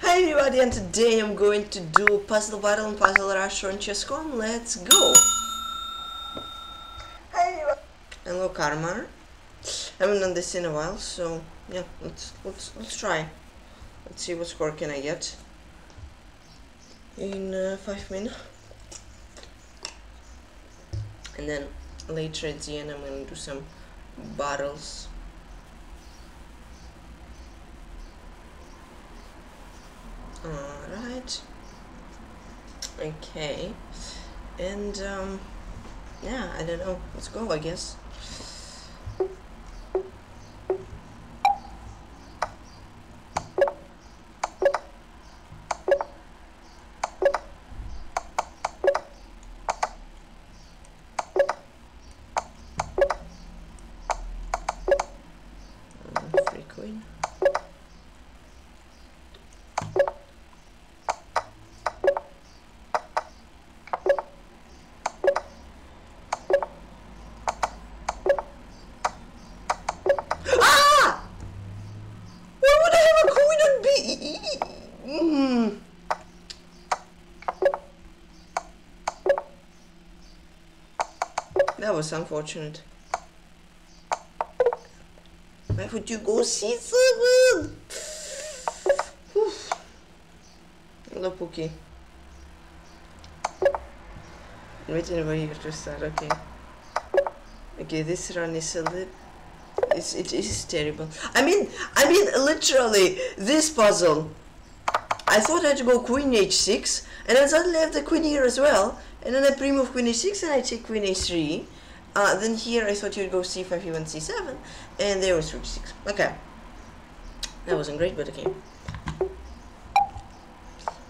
Hi everybody, and today I'm going to do Puzzle Battle and Puzzle Rush on chess.com. Let's go! Hi everybody! Hello Karma. I haven't done this in a while, so yeah, let's try. Let's see what score can I get in 5 minutes. And then later at the end I'm gonna do some battles. Alright, okay, and yeah, I don't know, let's go, I guess. Free queen. That was unfortunate. Why would you go C7? Hello, Pookie. Waiting over here to start. Okay. Okay, this run is a little. It is terrible. I mean, literally, this puzzle. I thought I'd go Queen H6, and I suddenly have the Queen here as well. And then I pre-move Queen H6, and I take Queen H3. Then here I thought you'd go C5, even C7, and there was Rook C6. Okay, that wasn't great, but okay. I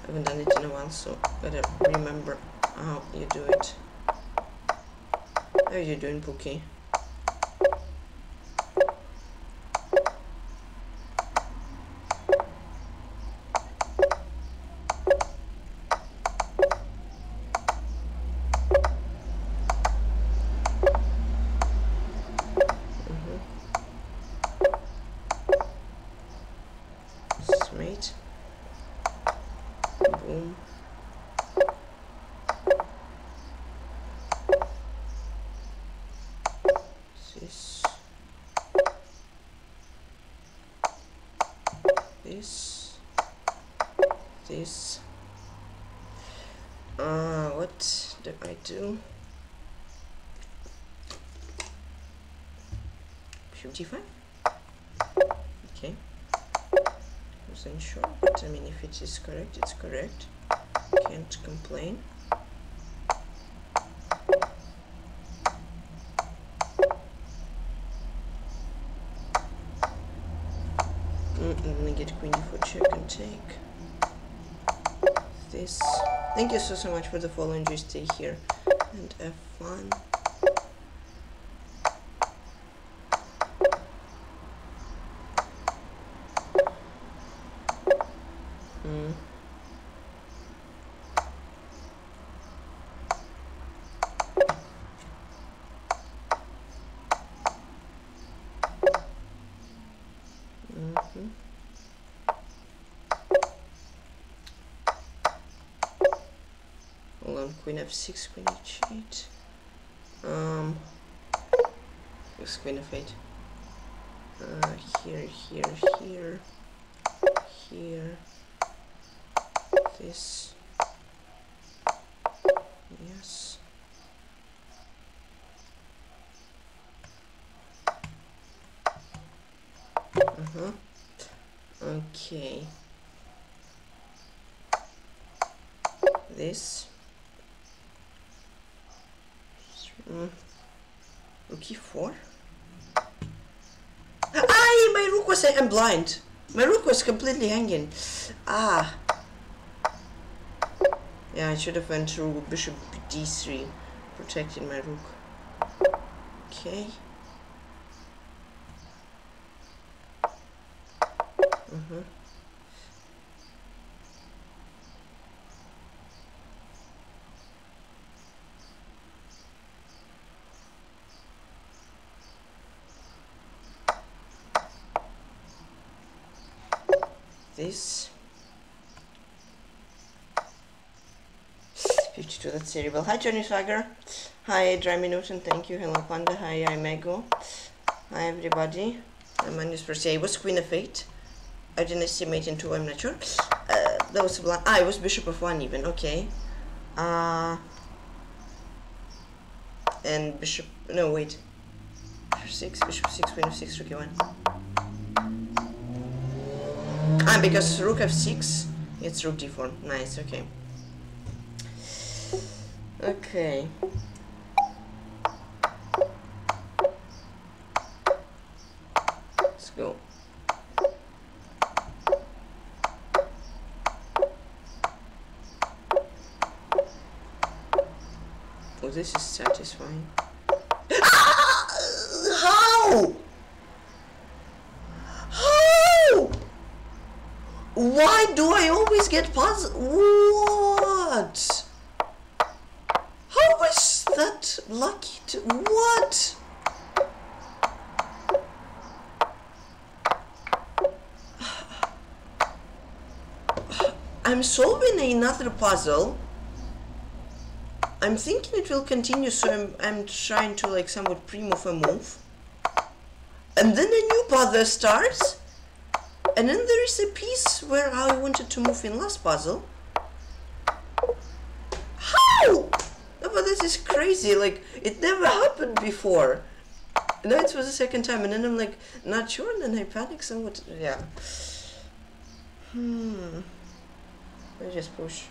haven't done it in a while, so gotta remember how you do it. How are you doing, Pookie? Mate. Boom. This. What do I do? G5? Okay. Wasn't sure, but I mean, if it is correct, it's correct. Can't complain. I'm gonna get Queen D4 check and take this. Thank you so much for the follow, and you stay here. And F1. Hold on, Queen F6, Queen H8. It's Queen F8. Here. This. Yes. Okay. This. Okay, 4. Aye, my rook was. I'm blind. My rook was completely hanging. Ah. Yeah, I should have went to Bishop D3, protecting my rook. Okay. This 52, that's terrible. Hi Johnny Swagger, hi Dry Newton, thank you, hello Panda, hi Imego, hi everybody. I'm on Percy. I was Queen of 8, I didn't estimate in 2, I'm not sure. That was blind. I was Bishop of 1 even, okay. And Bishop, no wait, 6, Bishop 6, Queen of 6, Rook 1. Ah, because Rook F6, it's Rook D4, nice, okay. Okay. Let's go. Oh, this is satisfying. How? How? Why do I always get puzzled? What? Was that lucky to what? I'm solving another puzzle. I'm thinking it will continue, so I'm trying to like somewhat pre-move a move. And then a new puzzle starts. And then there is a piece where I wanted to move in last puzzle. How? No, but this is crazy, like, it never happened before. No, it was the second time, and then I'm like, not sure, and then I panic somewhat, yeah. I just push.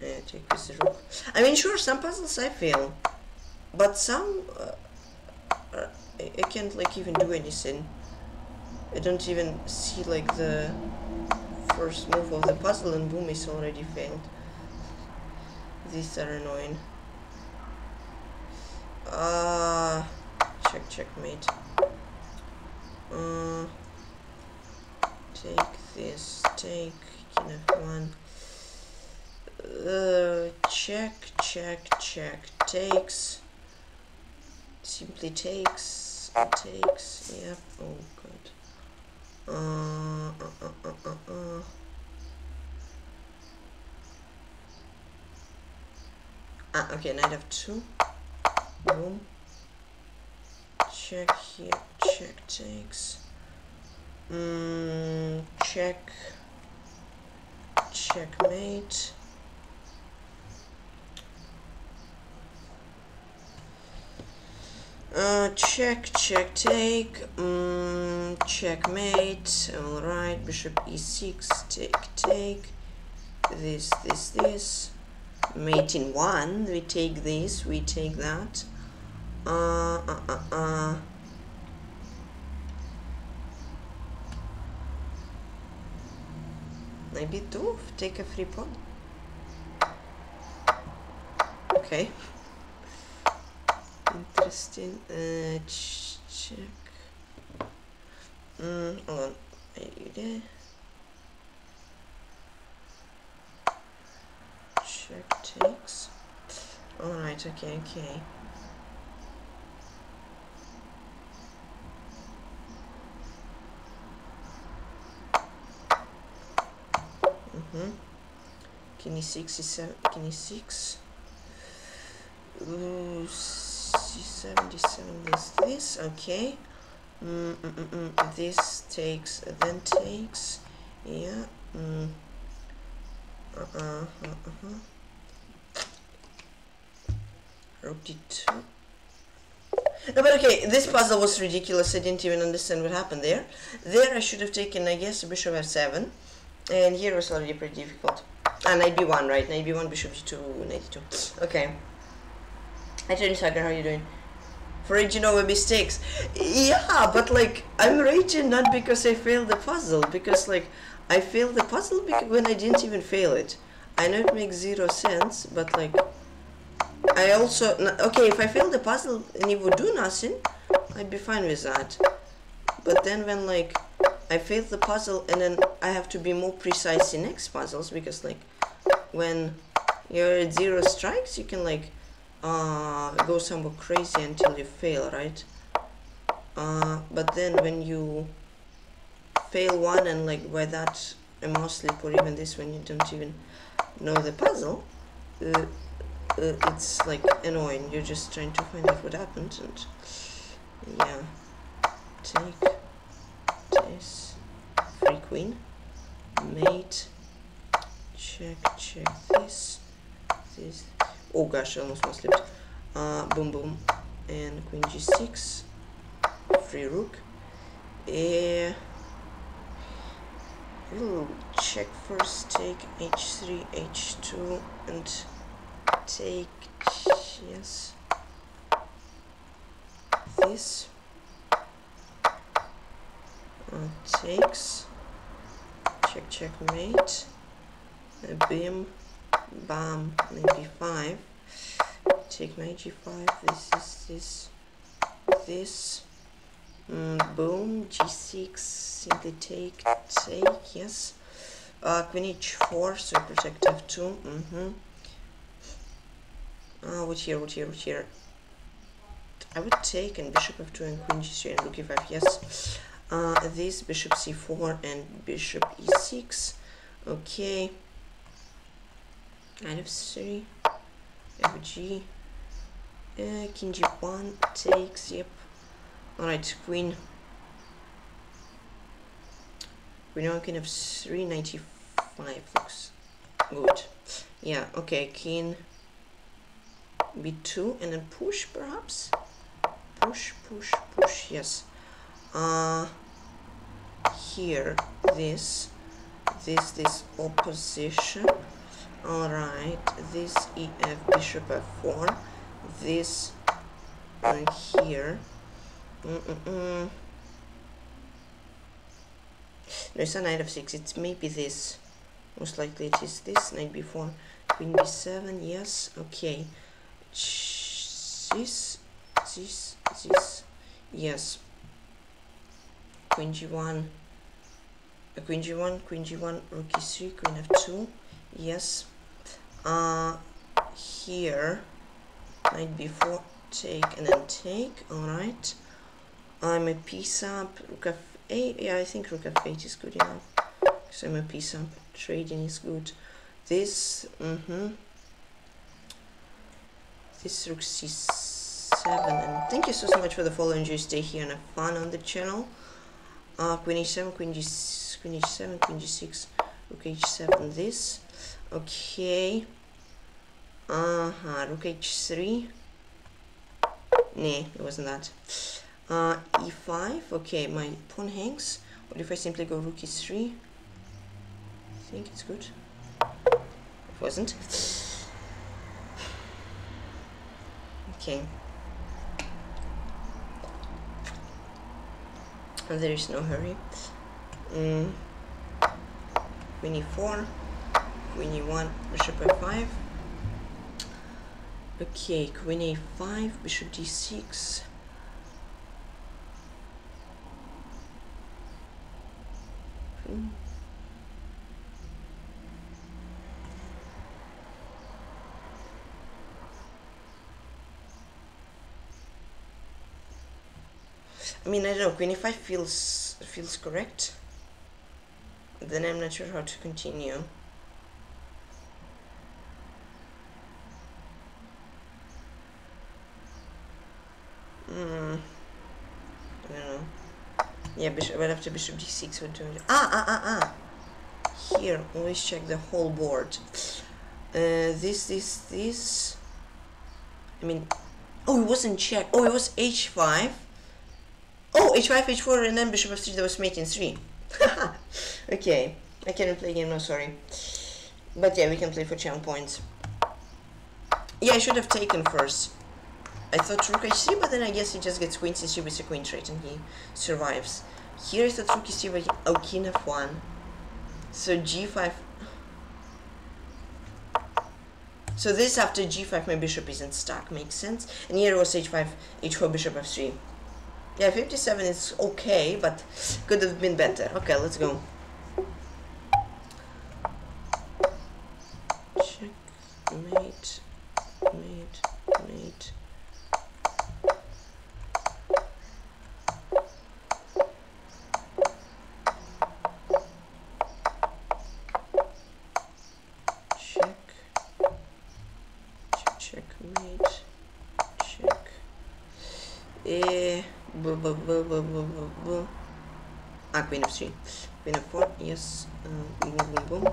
Yeah, take this rook. I mean, sure, some puzzles I fail, but some... I can't like even do anything. I don't even see like the first move of the puzzle and boom, it's already failed. These are annoying. Checkmate. Take this, take king f1. Check, takes. Simply takes, yep, oh god. Ah, okay, knight f2. Boom. Check here, check takes. Checkmate. Check, take, checkmate, alright, bishop e6, take, this, mate in 1, we take this, we take that, maybe dwarf, take a free pawn, okay. Interesting. Check. Hold on. Are you there? Check takes. Alright, okay. Can you 67? Can you 6? Loose. 77 this, okay. This takes, then takes, yeah. Rook d2. No, but okay, this puzzle was ridiculous. I didn't even understand what happened there. There I should have taken, I guess, bishop f7. And here was already pretty difficult. And knight b1, right? Knight b1, bishop g2, knight d2. Okay. Hi Johnny Swagger, how are you doing? For raging over mistakes. Yeah, but like, I'm raging not because I failed the puzzle, because like, I failed the puzzle when I didn't even fail it. I know it makes zero sense, but like, I also, okay, if I failed the puzzle and it would do nothing, I'd be fine with that. But then when like, I failed the puzzle and then I have to be more precise in next puzzles, because like, when you're at 0 strikes, you can like, go somewhat crazy until you fail, right? but then when you fail one, and like by that a mouse slip, or even this when you don't even know the puzzle, it's like annoying. You're just trying to find out what happened. And yeah, take this, free queen, mate, check this, oh gosh, I almost slipped, boom boom, and queen g6, free rook, we'll check first, take h3, h2, and take, yes, this, takes, check, checkmate, bim, bam, and b5, take my g5, this, boom, g6, simply take, yes, queen h4, so protect f2, what here, I would take, and bishop f2, and queen g3, and rook e5, yes, this, bishop c4, and bishop e6, okay, knight f3, fg, king g1, takes, yep. Alright, queen on king f3, knight e5 looks good. Yeah, okay, king b2, and then push perhaps? Push, yes. Here, this opposition. Alright, this ef, bishop f4, this, and here. No, it's a knight f6, it's maybe this, most likely it is this, knight b4, queen b7, yes, okay, this, yes, queen g1, queen g1, rook e3, queen f2, yes, here, knight b4, take, and then take, alright, I'm a piece up, rook f8, yeah, I think rook f8 is good enough, because I'm a piece up, trading is good, this, this rook c7, and thank you so much for the follow, enjoy, stay here and have fun on the channel, queen e7, queen g6, rook h7, this, okay, rook h3, nah, it wasn't that, e5, okay, my pawn hangs. What if I simply go rook e3? I think it's good. It wasn't. Okay. And there is no hurry. Queen e4, queen e1, bishop f5. Okay, queen a5, bishop d6. I mean, I don't know, queen e5 feels correct, then I'm not sure how to continue. I don't know. Yeah, bishop, but after bishop d6, what do I do? Here, always check the whole board. This. I mean, oh, it wasn't checked. Oh, it was h5. Oh, h5, h4, and then bishop f3, that was mate in 3. Okay, I cannot play game now, sorry. But yeah, we can play for channel points. Yeah, I should have taken first. I thought rook h3, but then I guess he just gets queen c3 with a queen trait and he survives. Here is the rook c3, but oh, king f1. So g5. So this after g5, my bishop isn't stuck, makes sense. And here it was h5, h4, bishop f3. Yeah, 57 is okay, but could have been better. Okay, let's go. Checkmate, mate. Queen f3, Queen f4, yes, boom, boom, boom.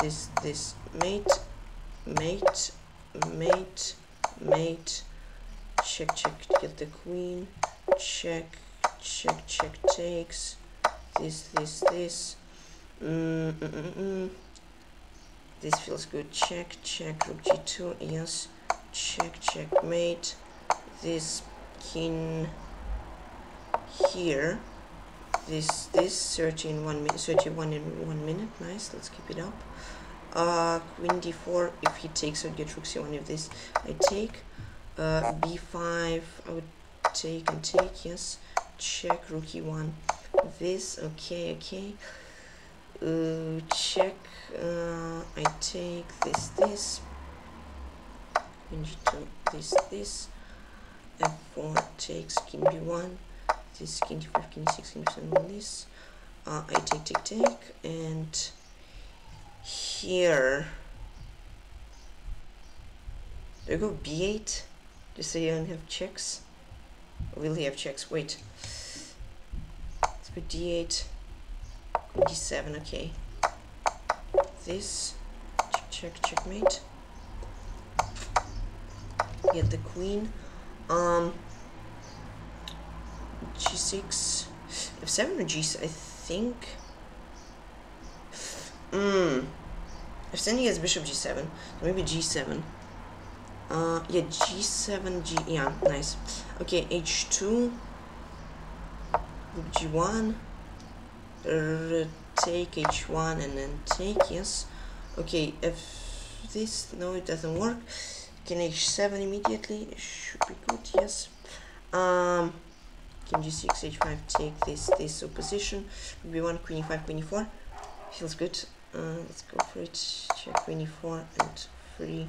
This mate, check, get the queen, check, takes, this, this feels good, check, rook g2, yes, checkmate, this king here, this 31 in 1 minute, nice, let's keep it up. Queen d4, if he takes I'd get rook c1, if this I take, b5 I would take and take, yes, check, rook e1, this, okay, check, I take, this, queen g2, this, f4 takes, king b1, this, king d5, king d6, king d7, this, I take, and here, do you go b8, just so you don't have checks, or will you have checks, wait, let's go d8, d7, okay, this, checkmate, get the queen, g6, f7 or g6, I think, f7 gets bishop g7, maybe g7, yeah, g7, yeah, nice, okay, h2, g1, take h1 and then take, yes, okay, if this, no, it doesn't work, king h7 immediately, should be good, yes, king g6, h5, take this opposition, b1, queen e5, queen e4, feels good, let's go for it, check, queen e4 and free,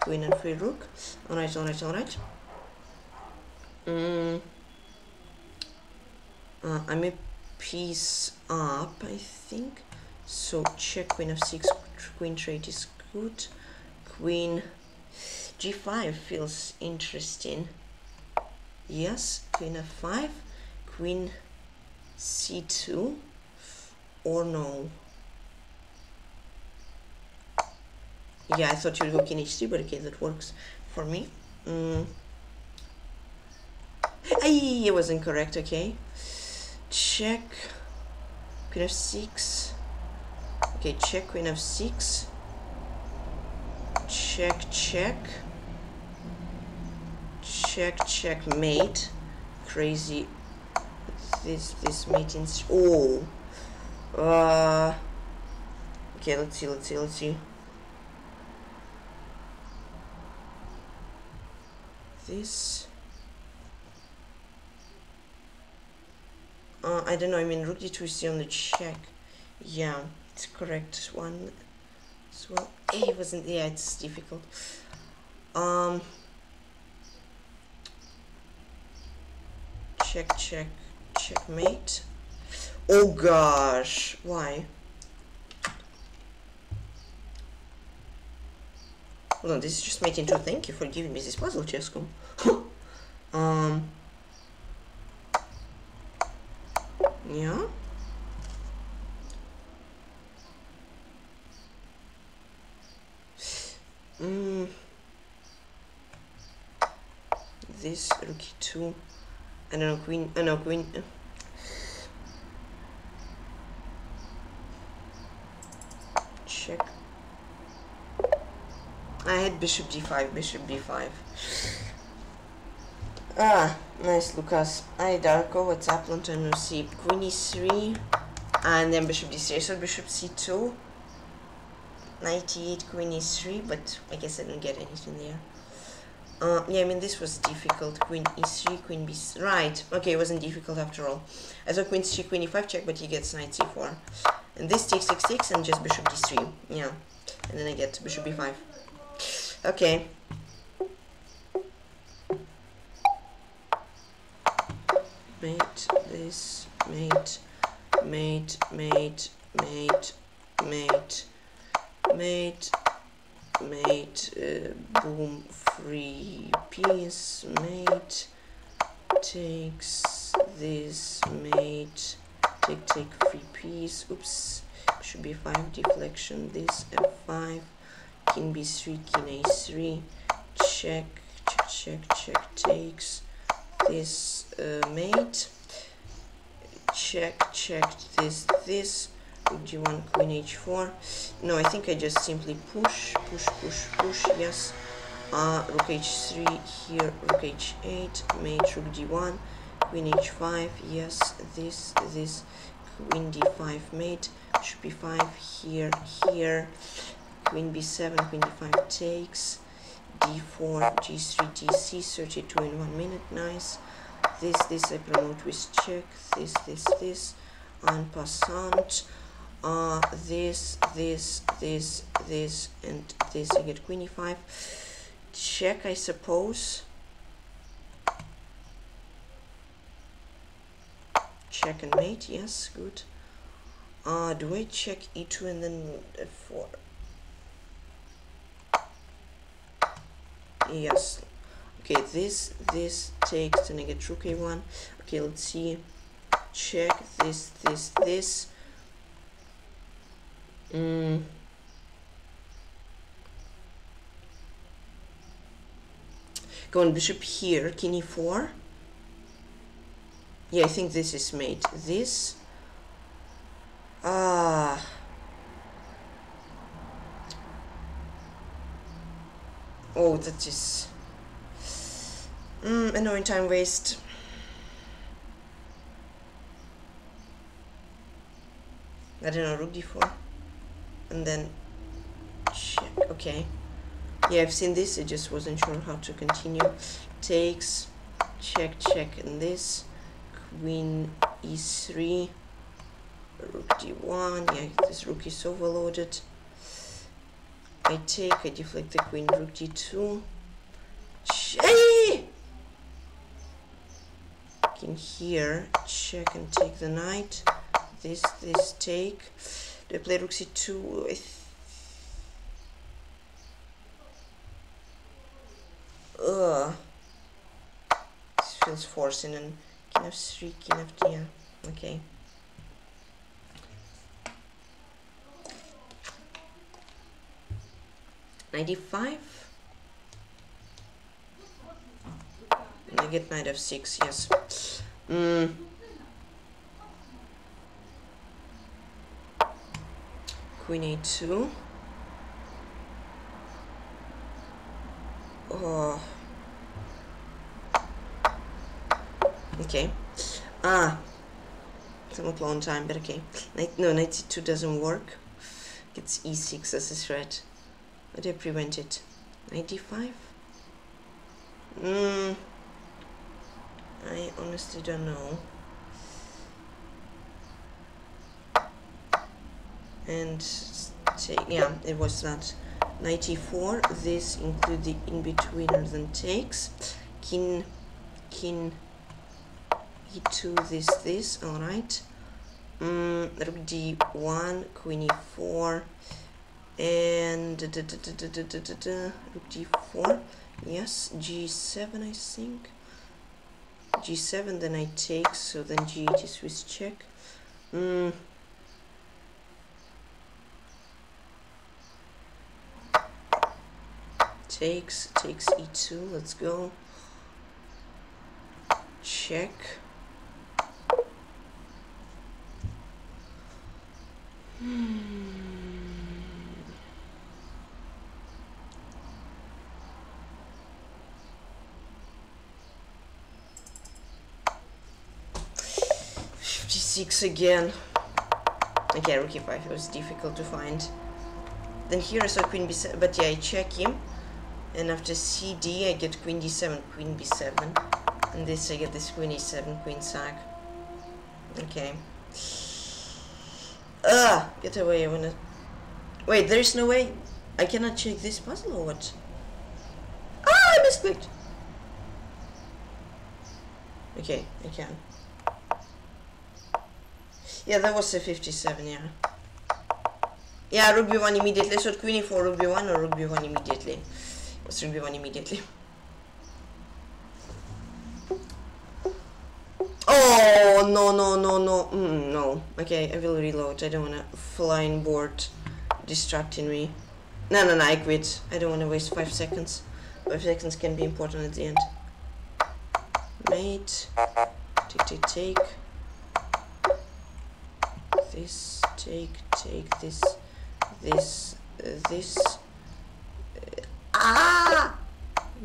queen and free rook, alright, I'm a piece up, I think, so check, queen f6, queen trade is good, queen g5 feels interesting, yes, queen f5, queen c2, or no, yeah, I thought you'd go king h3, but okay, that works for me. It was incorrect, okay, check, queen f6, okay, check, queen f6, check, checkmate, crazy, this mating, oh, okay, let's see, this, I don't know, I mean, rook d2 is on the check, yeah, it's correct one as well, it wasn't, yeah, it's difficult, checkmate, oh gosh, why, hold on, this is just mating 2, thank you for giving me this puzzle, chess.com. Yeah, this rook e2, I don't know, queen, no, queen, check, I had bishop d5, ah, nice, Lucas, hi, Darko, what's up, long time no see, queen e3, and then bishop d3, so bishop c2, knight e8, queen e3, but I guess I didn't get anything there, yeah, I mean, this was difficult, queen e3, queen b3, right, okay, it wasn't difficult after all, I thought queen c3, queen e5 check, but he gets knight c4, and this takes takes, and just bishop d3, yeah, and then I get bishop b5. Okay. Mate, boom, free piece, takes this mate, take free piece, oops, should be f5 deflection, this f5, king b3, king a3, check, check, check, check, takes this mate, check, check, this, g1, queen h4, no, I think I just simply push, push, yes, rook h3, here, rook h8, mate, rook d1, queen h5, yes, this, queen d5, mate, should be 5, here, queen b7, queen d5 takes, d4, g3, dc, 32 in 1 minute, nice, this I promote with check, this, en passant, this, and this, I get queen e5, check, I suppose, check and mate, yes, good. Do I check e2 and then f4? Yes. Okay, this takes, and I get rook a1. Okay, let's see. Check this. Go on, bishop here, king e4. Yeah, I think this is mate. This. Oh, that is annoying time waste. I don't know, rook d4. And then check. Okay. Yeah, I've seen this, I just wasn't sure how to continue. Takes, check, check, and this. Queen e3, rook d1, yeah, this rook is overloaded. I take, I deflect the queen, rook d2. King here, check and take the knight. This take. Do I play rook c2? This feels forcing, and king f3, king f2, yeah, okay. Knight e5, and I get knight f6, yes. Queen a2. Oh. Okay. Somewhat long time, but okay. Knight c2 doesn't work. It's e6 as a threat. But I prevent it. Knight d5? I honestly don't know. And take, yeah, it was that. Knight e4. This includes the in betweener, then takes. King e2. This. All right. Rook d1. Queen e4. And rook d4, yes, g7, I think, g7, then I take, so then g8 is with check. Takes e2, let's go, check. Again. Okay, rook e5, it was difficult to find. Then here I saw queen b7, but yeah, I check him, and after cd I get queen d7, queen b7, and this I get this queen e7, queen sac. Okay. Get away, I wanna... Wait, there is no way? I cannot check this puzzle or what? Ah, I misclicked! Okay, I can. Yeah, that was a 57, yeah. Yeah, rook b1 immediately. So queen e4, rook b1, or rook b1 immediately. It was rook b1 immediately. Oh, no. No. Okay, I will reload. I don't want a flying board distracting me. No, I quit. I don't want to waste 5 seconds. 5 seconds can be important at the end. Mate. Take. This, take, this.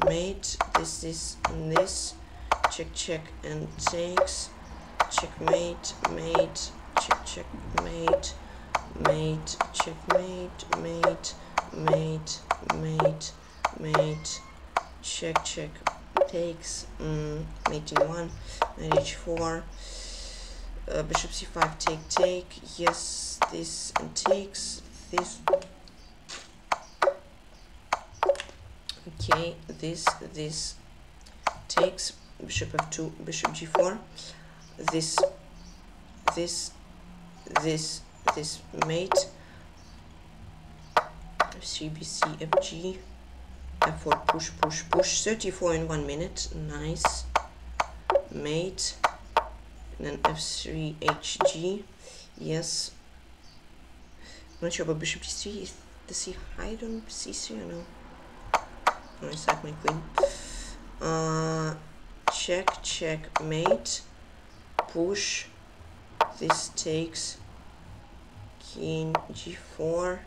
Mate, this, and this. Check, and takes. Checkmate, mate, checkmate, checkmate, check, takes, mate d1, mate h4, bishop c5, take, yes, this, and takes, this. Okay, this, takes, bishop f2, bishop g4, this, mate, cbcfg, f4, push, 34 in 1 minute, nice, mate, and then f3, hg, yes, I'm not sure about bishop g3, is the c hide on c3 or no? I sack my queen. Checkmate, push, this takes, king g4,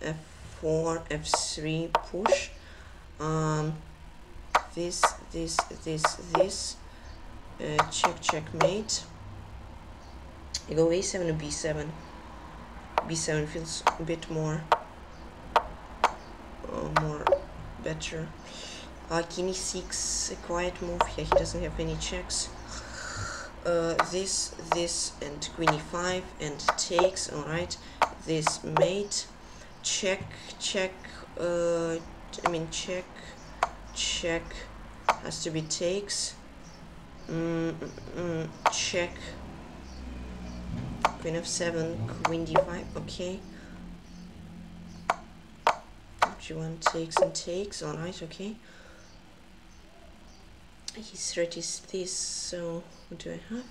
f4, f3, push, this, checkmate, you go a7 to b7, b7 feels a bit more, better. King e6, a quiet move. Yeah, he doesn't have any checks. This, and queen e5, and takes. All right. This, mate. Check. Check has to be takes. Check. Queen f7, queen d5. Okay. G1 takes and takes. All right. Okay. His threat is this, so what do I have?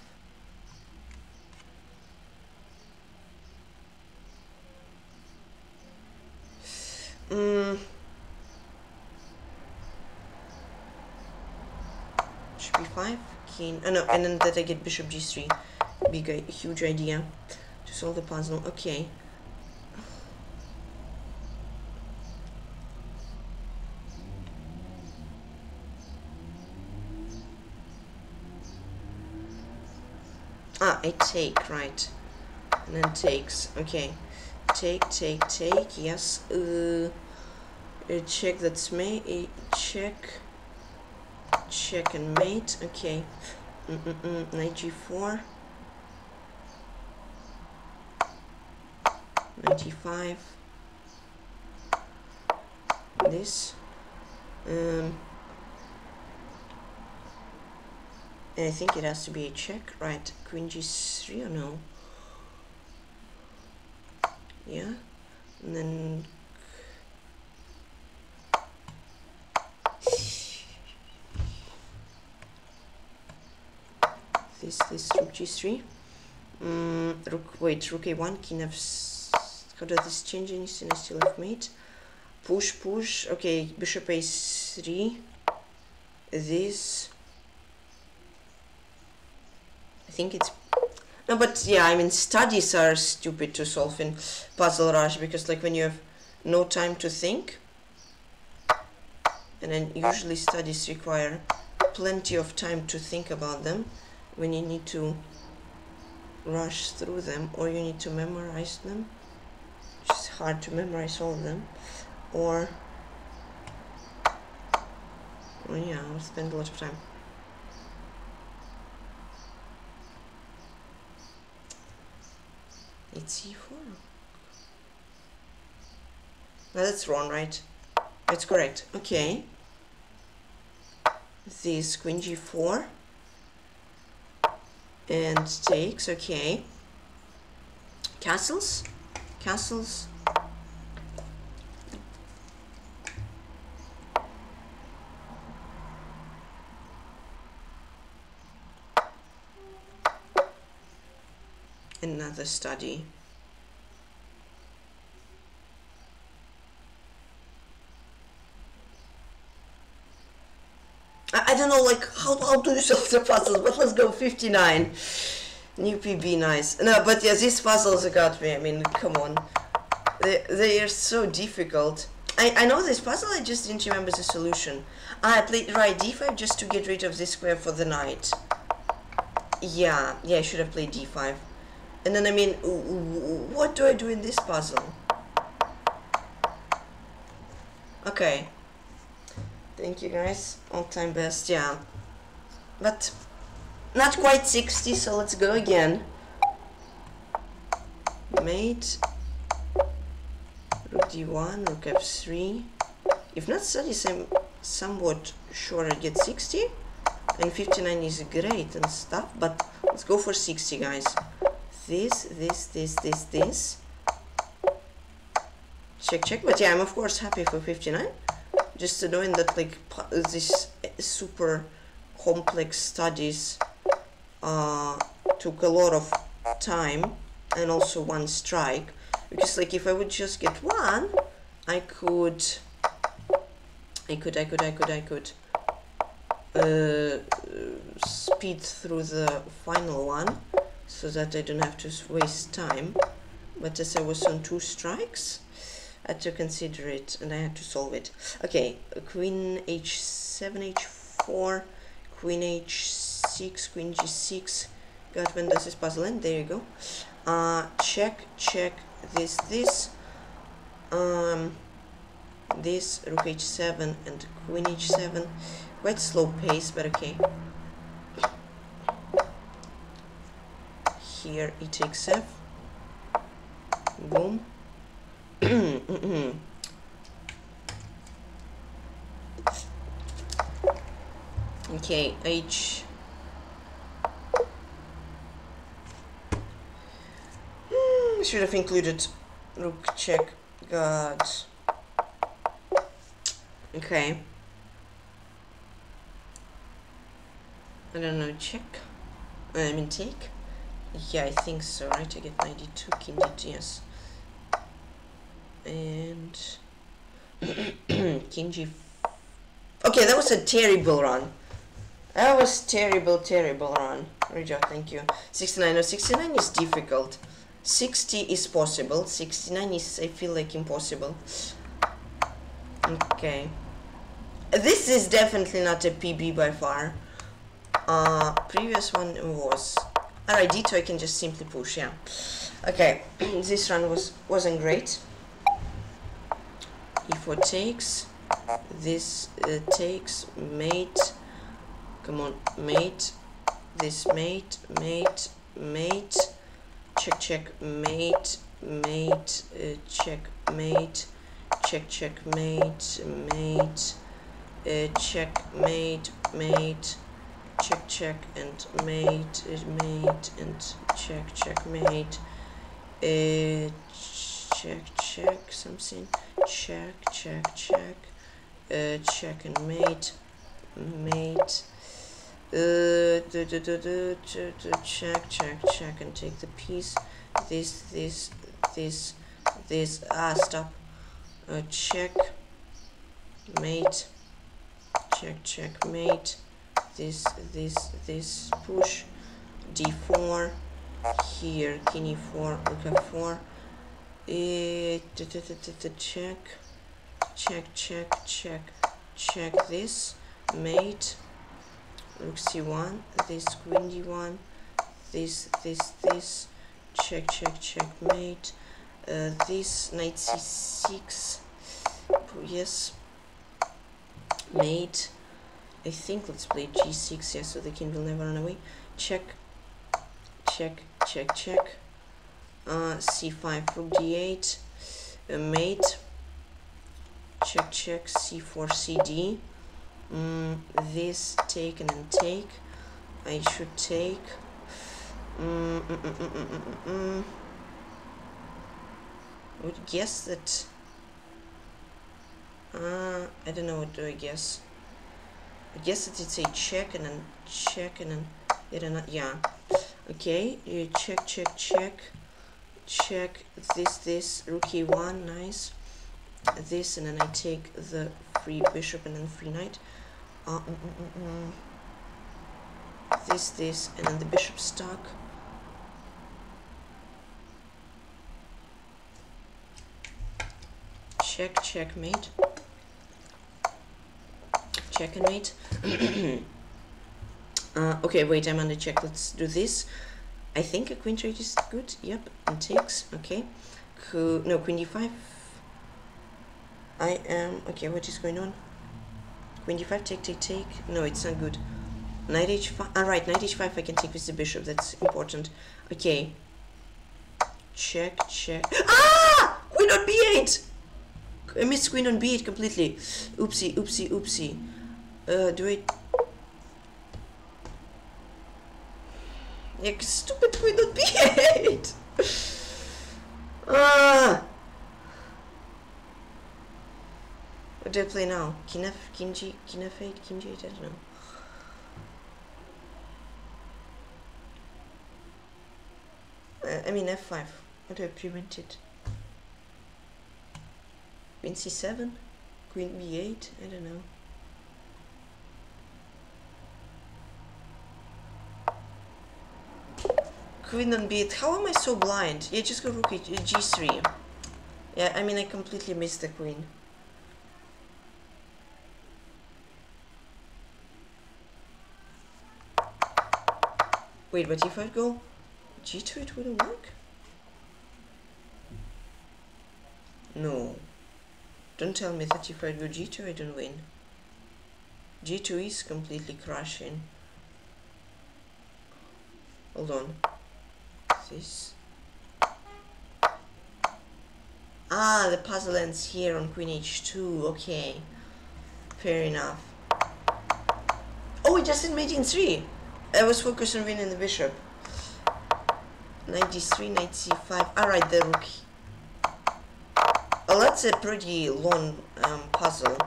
Should be 5, king, oh no, and then that I get bishop g3, big, huge idea to solve the puzzle, okay. I take, right, and then takes, okay, take, yes, check, that's mate, check and mate, okay, knight g4, knight g5, this, and I think it has to be a check, right? Queen g3 or no? Yeah, and then this rook g3. Rook a1, king f. How does this change anything? I still have mate. Push. Okay, bishop a3. This. I think it's no, but yeah, I mean, studies are stupid to solve in Puzzle Rush, because like when you have no time to think, and then usually studies require plenty of time to think about them, when you need to rush through them, or you need to memorize them, which is hard to memorize all of them, or well, yeah, I'll spend a lot of time. It's e4. No, that's wrong, right? That's correct. Okay. This queen g4 and takes. Okay. Castles. another study. I don't know, like, how do you solve the puzzles? But let's go 59. New PB, nice. No, but yeah, these puzzles got me. I mean, come on. They are so difficult. I know this puzzle, I just didn't remember the solution. I played right d5 just to get rid of this square for the knight. Yeah, I should have played d5. And then, I mean, what do I do in this puzzle? Okay. Thank you guys, all time best, yeah. But not quite 60, so let's go again. Mate. Rook d1, rook f3. If not studies, I'm somewhat sure I get 60. And 59 is great and stuff, but let's go for 60, guys. This. Check, but yeah, I'm of course happy for 59. Just knowing that, like, this super complex studies took a lot of time and also one strike, because, like, if I would just get one, I could speed through the final one so that I don't have to waste time. But as I was on two strikes, I had to consider it and I had to solve it. Okay, queen h7, h4, queen h6, queen g6. God, when does this puzzle end? There you go. Check, this. This, rook h7 and queen h7. Quite slow pace, but okay. Here it takes f. Boom. Okay, H. Should have included rook check. God. Okay. I don't know. Check. I mean take. Yeah, I think so. Right, I get 92. King d2. Yes. And King G. Okay, that was a terrible run. That was terrible run. Reja, thank you. 69 or 69 is difficult. 60 is possible. 69 is, I feel like, impossible. Okay. This is definitely not a PB by far. Previous one was. Alright, D2 I can just simply push, yeah. Okay, this run wasn't great. E4 takes, this takes, mate, come on, mate, this mate, mate, check, mate, check, mate, check, mate, check, mate, check, and mate, and check, mate, check, something, check, check and mate, check and take the piece, this, stop, check, mate, check, mate, this, push, d4, here, king e4, rook f4, check, this mate, rook c1, this queen d1, this, check, mate, this knight c6, yes, mate, I think let's play g6, yeah, so the king will never run away, check, c5, rook d8, mate, check, c4, cd, this, take and take, I should take, I would guess that, I don't know what do I guess, I guess that it's a check and then, yeah, Okay, you check this rook e1, nice, this, and then I take the free bishop and then free knight, this, and then the bishop stuck. Check, checkmate. Check and mate. Okay, wait, I'm under check. Let's do this. I think a queen trade is good. Yep, and takes. Okay. No, queen d5. I am... Okay, what is going on? Queen d5, take, take, take. No, it's not good. Knight h5. Alright, knight h5 I can take with the bishop. That's important. Okay. Check, check. Ah! Queen on b8! I missed queen on b8 completely. Oopsie, oopsie, oopsie. Do I... Yeah, stupid queen on b8! What do I play now? King f, king g, king f8, king g8, I don't know. I mean f5. How do I prevent it? Queen c7, queen b8, I don't know. Queen on b8, how am I so blind? Yeah, just go rook g3. Yeah, I mean I completely missed the queen. Wait, but if I go g2 it wouldn't work? No. Don't tell me that if I go g2, I don't win. g2 is completely crushing. Hold on. This. Ah, the puzzle ends here on queen h2. Okay. Fair enough. Oh, it just made in 3. I was focused on winning the bishop. Knight d3, knight c5. Alright, the rook. Well, that's a pretty long puzzle.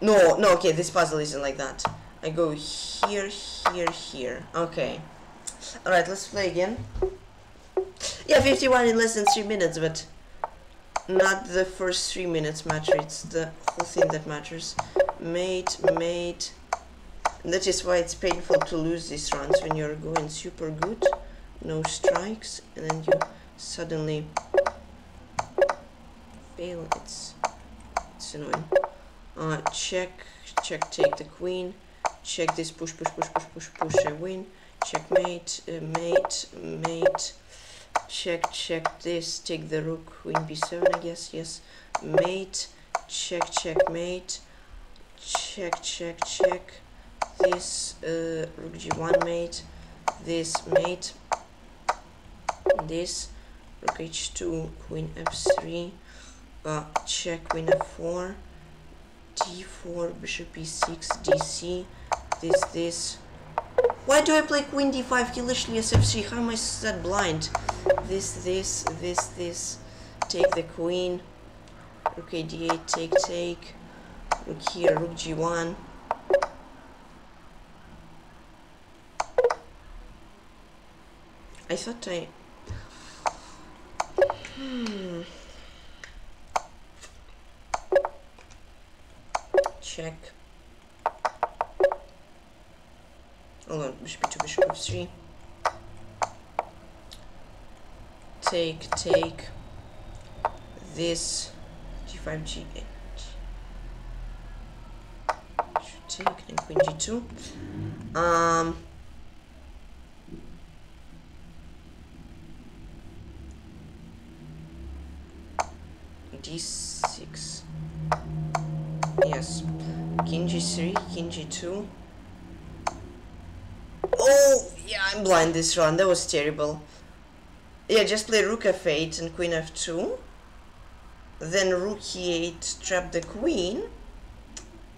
No, no, okay, this puzzle isn't like that. I go here, here, here. Okay. Alright, let's play again. Yeah, 51 in less than 3 minutes, but not the first 3 minutes matter. It's the whole thing that matters. Mate, mate. And that is why it's painful to lose these rounds when you're going super good. No strikes, and then you suddenly... fail, it's annoying. Check, check, take the queen, check this, push, push, push, push, push, push, I win, checkmate, mate, mate, check, check this, take the rook, queen b7, I guess, yes, mate, check, checkmate, check, check, check, this, rook g1, mate, this, mate, this, rook h2, queen f3, check, queen f4, d4, bishop e6, dc, this, this. Why do I play queen d5, Kilish, sf3, how am I that blind? This, this, this, this, take the queen, rook d8, take, take, rook here, rook g1. I thought I... Check. Hold on, bishop b2, bishop f3. Take, take. This. g5, g8. Take, then queen g2. D6. Yes. King g3, king g2. Oh, yeah, I'm blind this round. That was terrible. Yeah, just play rook f8 and queen f2. Then rook e8, trap the queen.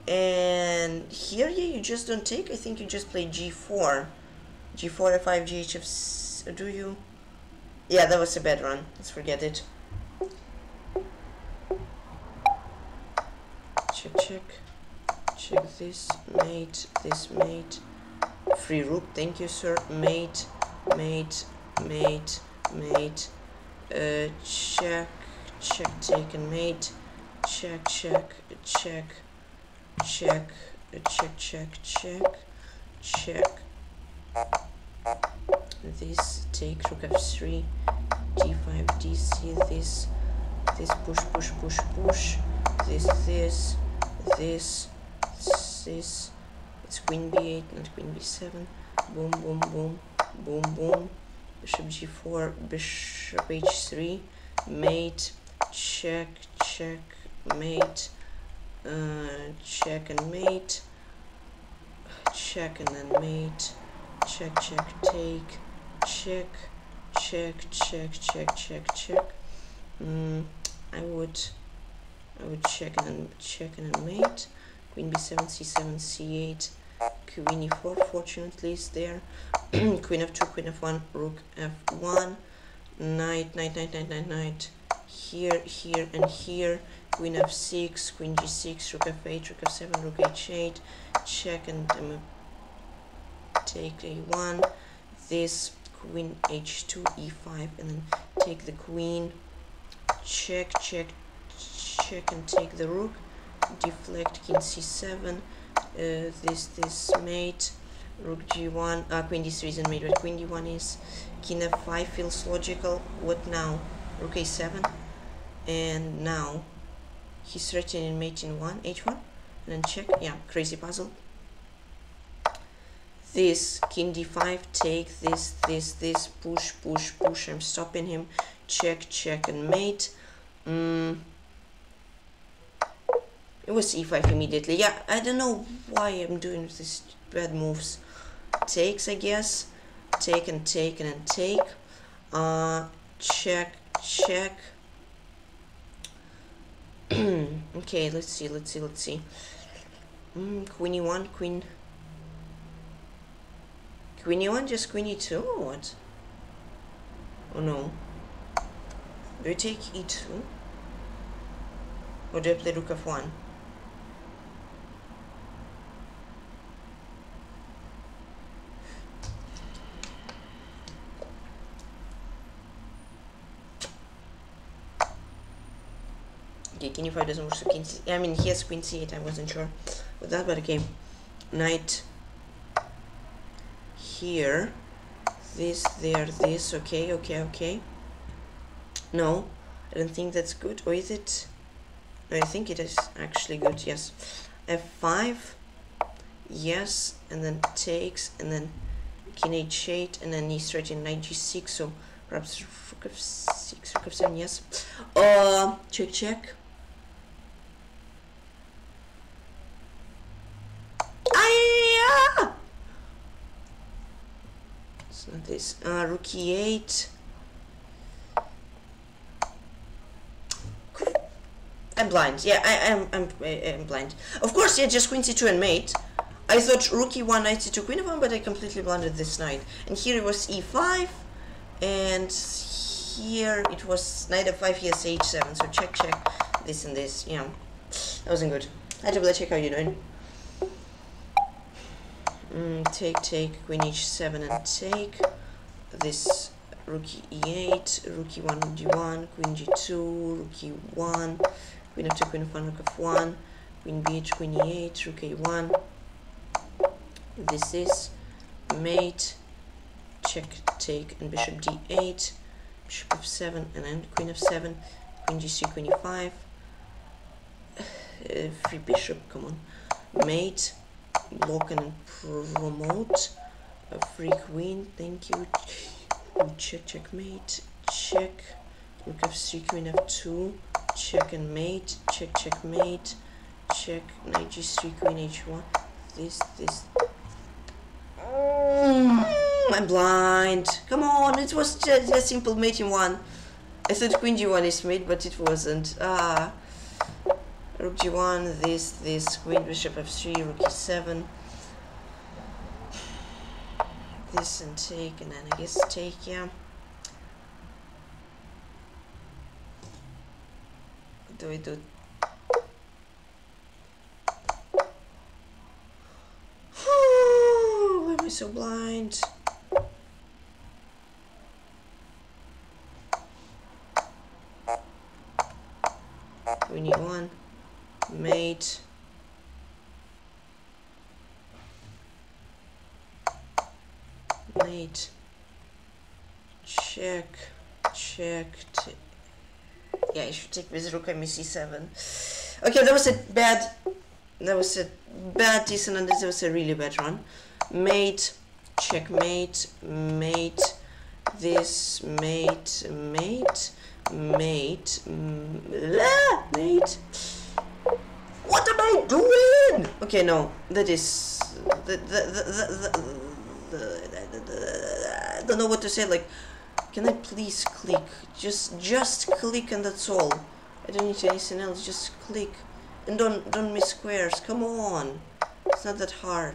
And here, yeah, you just don't take. I think you just play g4. g4, f5, gh, f6. Do you? Yeah, that was a bad run. Let's forget it. Check, check. Check this, mate, free rook, thank you sir, mate, mate, check, taken, mate, check. This take rook f3, d5, dc, this push, this, it's queen b8, not queen b7, boom, bishop g4, bishop h3, mate, check, mate, check and mate, check and then mate, check, take, check. I would check and then mate. Queen b7, c7, c8, queen e4. Fortunately, is there. Queen f2, queen f1, rook f1. Knight. Here, and here. Queen f6, queen g6, rook f8, rook f7, rook h8. Check and take a1. This queen h2, e5, and then take the queen. Check and take the rook. Deflect, king c7, this mate, rook g1, queen d3 isn't mate, but queen d1 is, king f5 feels logical. What now? Rook a7, and now he's threatening mate in one, h1, and then check. Yeah, crazy puzzle. This king d5, take this, push, I'm stopping him. Check and mate. It was e5 immediately. Yeah, I don't know why I'm doing these bad moves. Takes, I guess. Take and take. Check. Okay, let's see. Queen e1, queen. Queen e1, just queen e2 or what? Oh no. Do I take e2? Or do I play rook f1? Okay, king e5 doesn't work, so king c8. I mean, he has queen c8, I wasn't sure with that, but okay. Knight here, this, okay. No, I don't think that's good, or is it? I think it is actually good, yes. f5, yes, and then takes, and then king h8, and then he's threatening knight g6, so perhaps rook f6, rook f7, yes. Check. It's not this. Rook e8. I'm blind. Yeah, I'm blind. Of course, yeah, just queen c2 and mate. I thought rook e1, knight c2, queen e1, but I completely blundered this knight. And here it was e5, and here it was knight f5, yes, h7. So check, this and this. Yeah, that wasn't good. Hi, JJPlayz, how you doing? Take, queen h7 and take. This rook e8, rook e1, rook d1, queen g2, rook e1. Queen f2, queen f1, rook f1, queen b8, queen e8, rook a1. This is mate, check, take, and bishop d8, bishop f7, and then queen f7, queen g3, queen e5, free bishop, come on, mate, block and promote, a free queen, thank you, checkmate, check, rook f3, queen f2, check and mate, checkmate, check, knight g3, queen h1, this. I'm blind. Come on, it was just a simple mating one. I thought queen g1 is mate, but it wasn't. Rook g1, this, queen, bishop f3, rook e7. This and take, and then I guess take, yeah. What do I do? So blind. one, mate. Mate. Check. Check. Yeah, I should take with rook c7. Okay, that was a bad decision, and this was a really bad run. Mate, checkmate, mate, this mate, mate, mate, mate. What am I doing? Okay, no, that is I don't know what to say. Like, can I please click? Just click, and that's all. I don't need anything else. Just click, and don't miss squares. Come on, it's not that hard.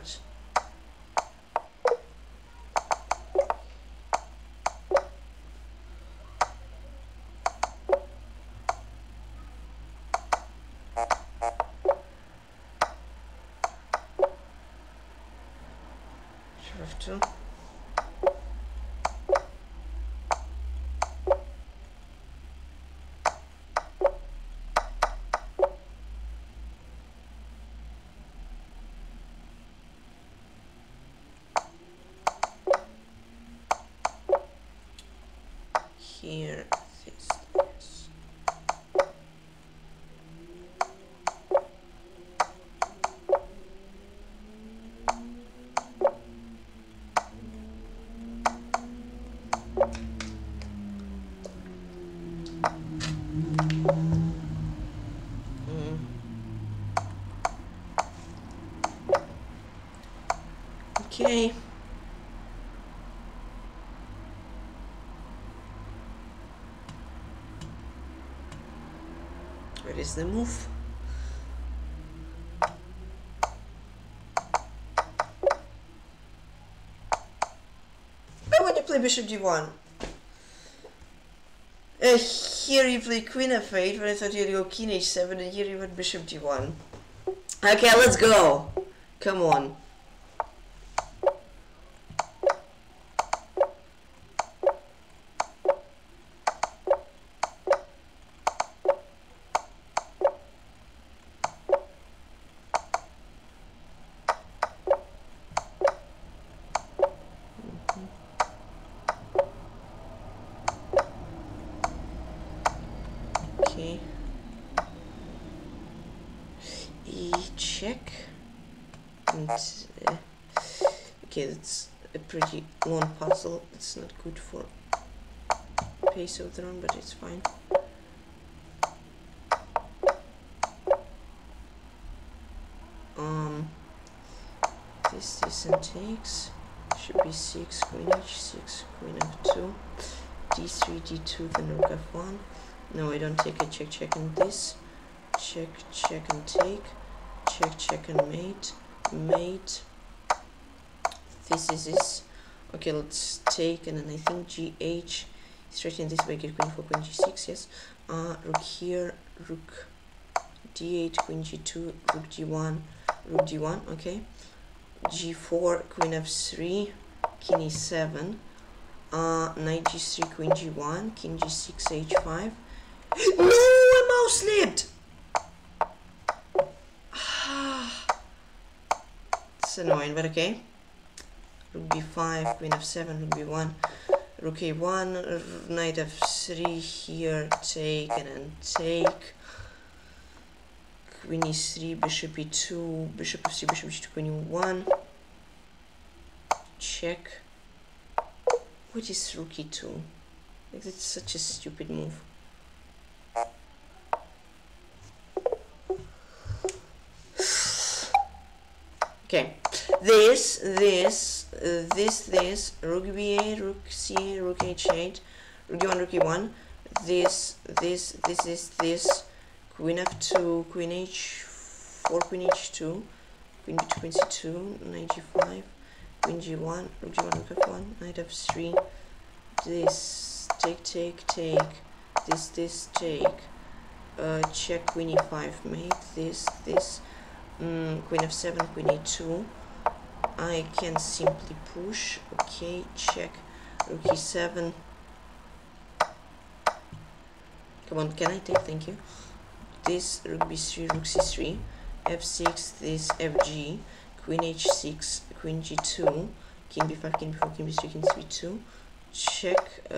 Here, this. Okay. Is the move. But when you play bishop d1, here you play queen f8, when I thought you'd go king h7, and here you went bishop d1. Okay, let's go. Come on. Check, and okay, that's a pretty long puzzle. It's not good for pace of the run, but it's fine. This and takes should be 6 queen h6 queen f2 d3 d2 then rook f1. No, I don't take a check check and this check check and take. Check, check, and mate, mate. This is this. Okay, let's take, and then I think gh. Stretching this way, get queen for queen g6. Yes. Rook here, rook d8, queen g2, rook d1, rook d1. Okay. g4, queen f3, king e7. Knight g3, queen g1, king g6, h5. No, my mouse slipped. Annoying, but okay. Rook b5, queen f7, rook b1, rook a1, knight f3 here, take and then take. Queen e3, bishop e2, bishop f3, bishop g2, queen e1. Check. What is rook e2? Like, that's such a stupid move. Okay, this, rook b8, rook c8, rook h8, rook d1, rook e1, this, queen f2, queen h4, queen h2, queen b2, queen c2, knight g5, queen g1, rook g1, rook f1, knight f3, this, take, take, take, this, take, check, queen e5, mate, this, queen f7, queen e2. I can simply push. Okay, check. Rook e7. Come on, can I take? Thank you. this rook b3, rook c3, f6, this fg, queen h6, queen g2, king b5, king b4, king b3, king c2, check,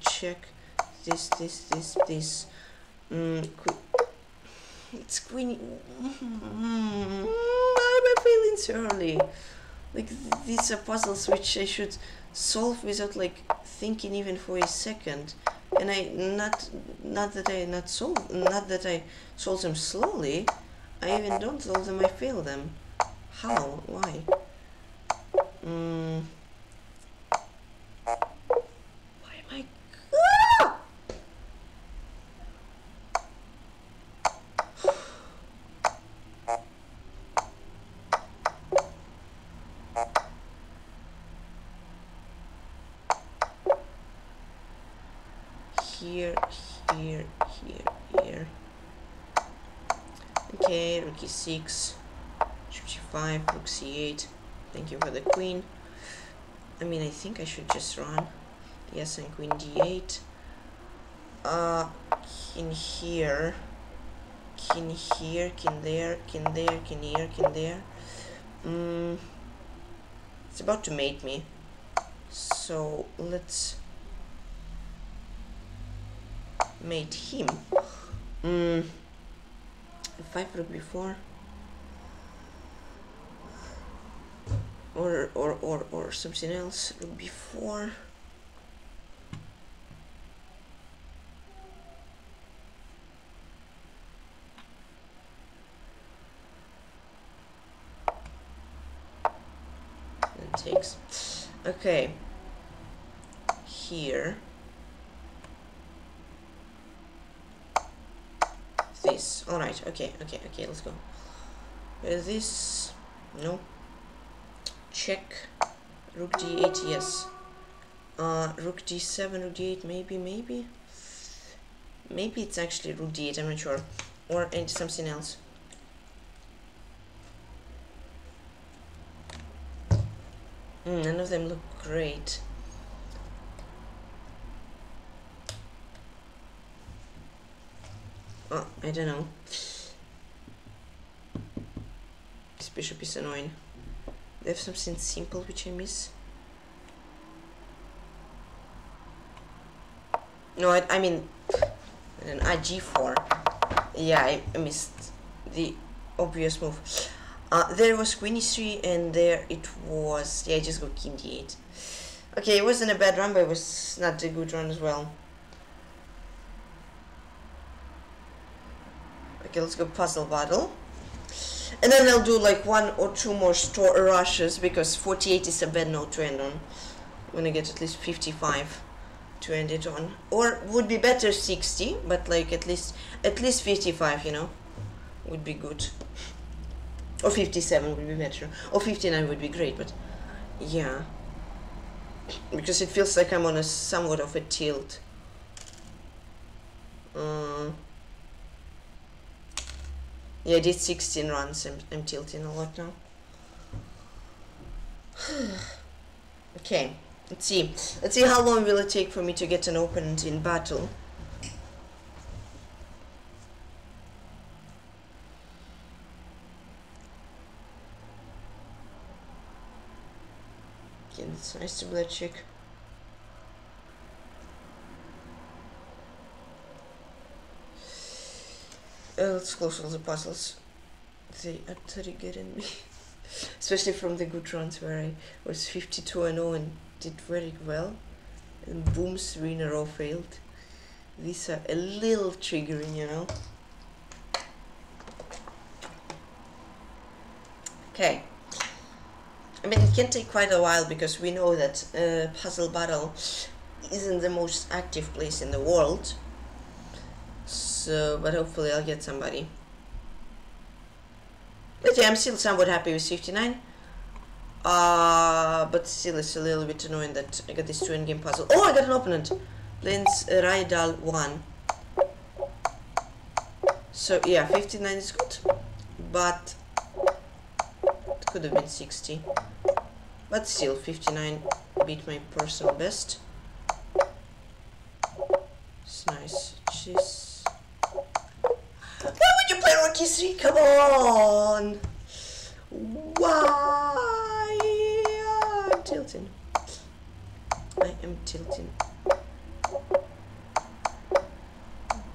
check, this, it's queen, I'm failing so early. Like, these are puzzles which I should solve without like thinking even for a second, and I not that I solve them slowly. I even don't solve them. I fail them. How? Why? Why am I? Ah! Here. Okay, rook e6, rook g5, rook c8. Thank you for the queen. I mean, I think I should just run. Yes, and queen d8. King here, king here, king there, king there, king here, king there. It's about to mate me. So let's mate him. 5 rook b4 or something else. Rook b4. That takes. Okay. Here. This. All right. Okay. Let's go. This. No. Check. Rook d8. Yes. Rook d7. Rook d8. Maybe. Maybe it's actually rook d8. I'm not sure. Or and something else. None of them look great. Oh, I don't know. This bishop is annoying. They have something simple which I miss. No, I mean, g4. Yeah, I missed the obvious move. There was queen e3, and there it was. Yeah, I just got king d8. Okay, it wasn't a bad run, but it was not a good run as well. Okay, let's go puzzle battle, and then I'll do like one or two more store rushes, because 48 is a bad note to end on. I'm gonna get at least 55 to end it on, or would be better 60, but like at least 55, you know, would be good, or 57 would be better, or 59 would be great. But yeah, because it feels like I'm on a somewhat of a tilt. Yeah, I did 16 runs. I'm tilting a lot now. Okay, let's see. Let's see how long will it take for me to get an opponent in battle. Okay, that's nice to black check. Let's close all the puzzles. They are triggering me, especially from the good runs where I was 52-0 and did very well, and boom, 3 in a row failed. These are a little triggering, you know. Okay, I mean, it can take quite a while, because we know that Puzzle Battle isn't the most active place in the world. So, but hopefully I'll get somebody. But yeah, I'm still somewhat happy with 59. But still it's a little bit annoying that I got this 2 endgame puzzle. Oh, I got an opponent! Plains ryadad1. So yeah, 59 is good, but it could have been 60. But still, 59 beat my personal best. It's nice. Jeez. lucky streak, come on! Why? I'm tilting. I am tilting.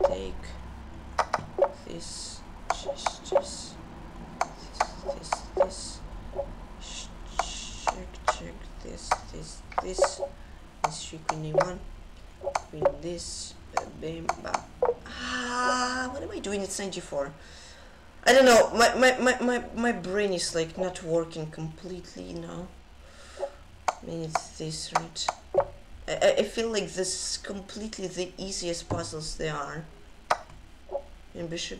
Take this, this. Check this streak, we need one. We need this. Bam, bam. Ah, what am I doing? It's 94. I don't know. My brain is like not working completely, you know. I mean, it's this, right? I feel like this is completely the easiest puzzles there are. And bishop,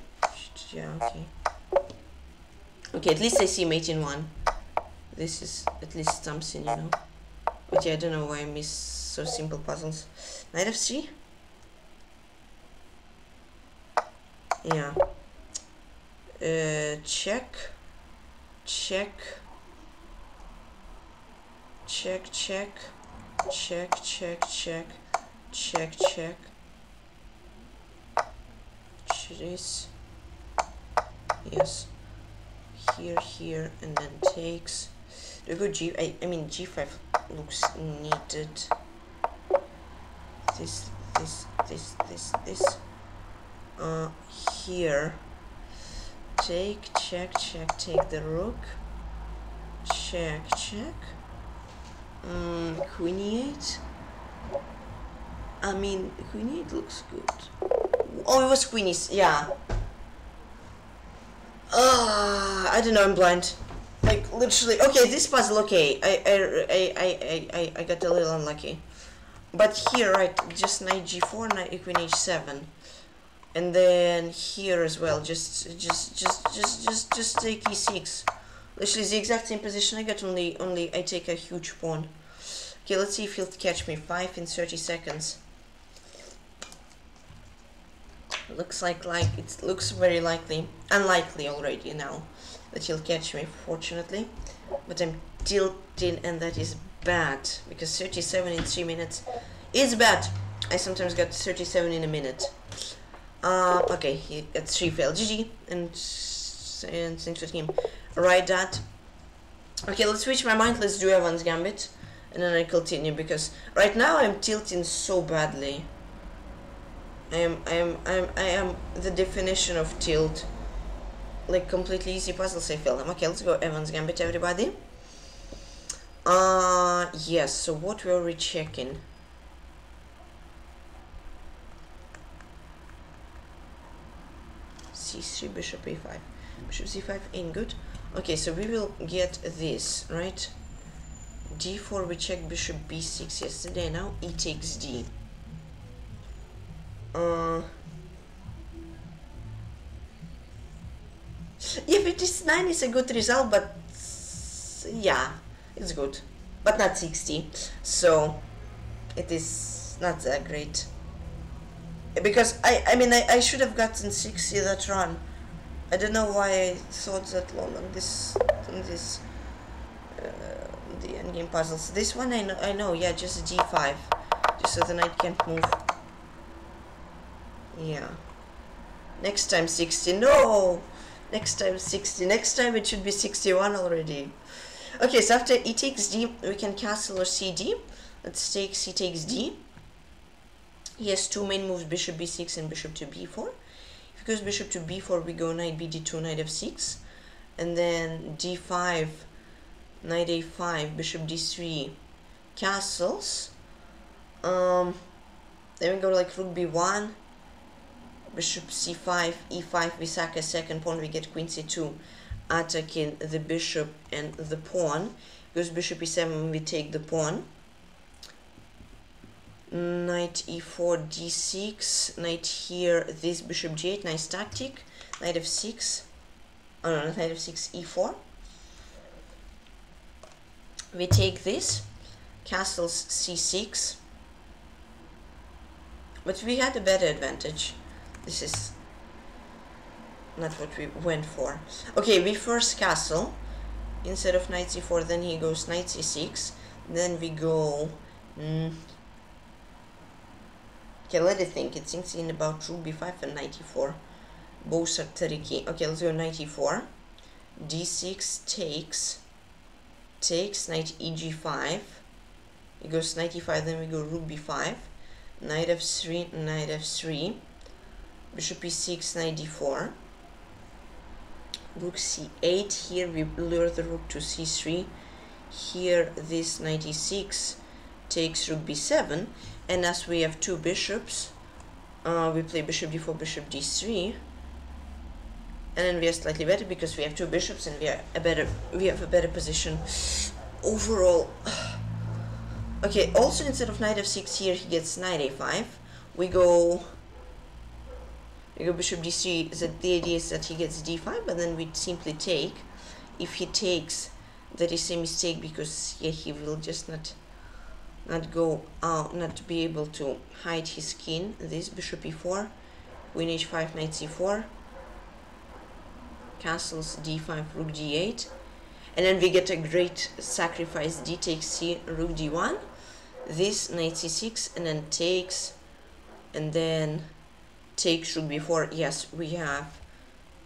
yeah, okay. Okay, at least I see mate in one. This is at least something, you know. But yeah, I don't know why I miss so simple puzzles. Knight f3. Yeah. Check. This. Yes. Here, and then takes. Do I go G? I mean G5 looks needed. This. Here. Take, check, take the rook. Check. Queen e8. I mean, queen e8 looks good. Oh, it was queen e8, yeah. I don't know, I'm blind. Like, literally, okay, this puzzle, okay. I got a little unlucky. But here, right, just knight g4, knight queen h7. And then here as well, just take e6. Literally the exact same position I got, only I take a huge pawn. Okay, let's see if he'll catch me. 5 in 30 seconds. Looks like it looks very likely, unlikely already now that he'll catch me. Fortunately, but I'm tilting, and that is bad because 37 in 3 minutes is bad. I sometimes got 37 in a minute. Okay, he got 3 failed. GG, and thanks for the game. Ryadad. Okay, let's switch my mind, let's do Evans Gambit, and then I continue, because right now I'm tilting so badly. I am the definition of tilt. Like, completely easy puzzles, I fail them. Okay, let's go Evans Gambit, everybody. Yes, so what were we checking? c3, bishop a5. Bishop c5 ain't good. Okay, so we will get this, right? d4, we checked bishop b6 yesterday, now e takes d. Yeah, 59 is a good result, but yeah, it's good. But not 60, so it is not that great. Because I mean I should have gotten 60 that run. I don't know why I thought that long on this the endgame puzzles. This one I know, yeah, just d5, just so the knight can't move. Yeah. Next time 60. No. Next time 60. Next time it should be 61 already. Okay, so after e takes d, we can castle or cd. Let's take c takes d. He has 2 main moves, bishop b6 and bishop to b4. If he goes bishop to b4, we go knight bd2, knight f6. And then d5, knight a5, bishop d3, castles. Then we go like rook b1, bishop c5, e5, we sack a second pawn, we get queen c2, attacking the bishop and the pawn. Goes bishop e7, we take the pawn. Knight e4, d6, knight here, this bishop g8, nice tactic. Knight f6, oh no, knight f6, e4. We take this, castles c6. But we had a better advantage. This is not what we went for. Okay, we first castle, instead of knight c4, then he goes knight c6, then we go... Okay, let it think. It thinks in about rook b5 and knight e4. Both are tricky. Okay, let's go knight e4. d6 takes, knight eg5. It goes knight e5, then we go rook b5. Knight f3, bishop e6, knight d4, rook c8. Here we lure the rook to c3. Here this knight e6 takes rook b7, and as we have two bishops, we play bishop d4, bishop d3, and then we are slightly better because we have two bishops and we have a better position overall. Okay, also instead of knight f6 here he gets knight a5. We go bishop d3. The idea is that he gets d5, but then we simply take. If he takes, that is a mistake because yeah, he will just not go out, not be able to hide his king. This bishop e4, queen h5, knight c4, castles d5, rook d8, and then we get a great sacrifice. D takes c, rook d1, this knight c6, and then takes, and then takes rook b4. Yes, we have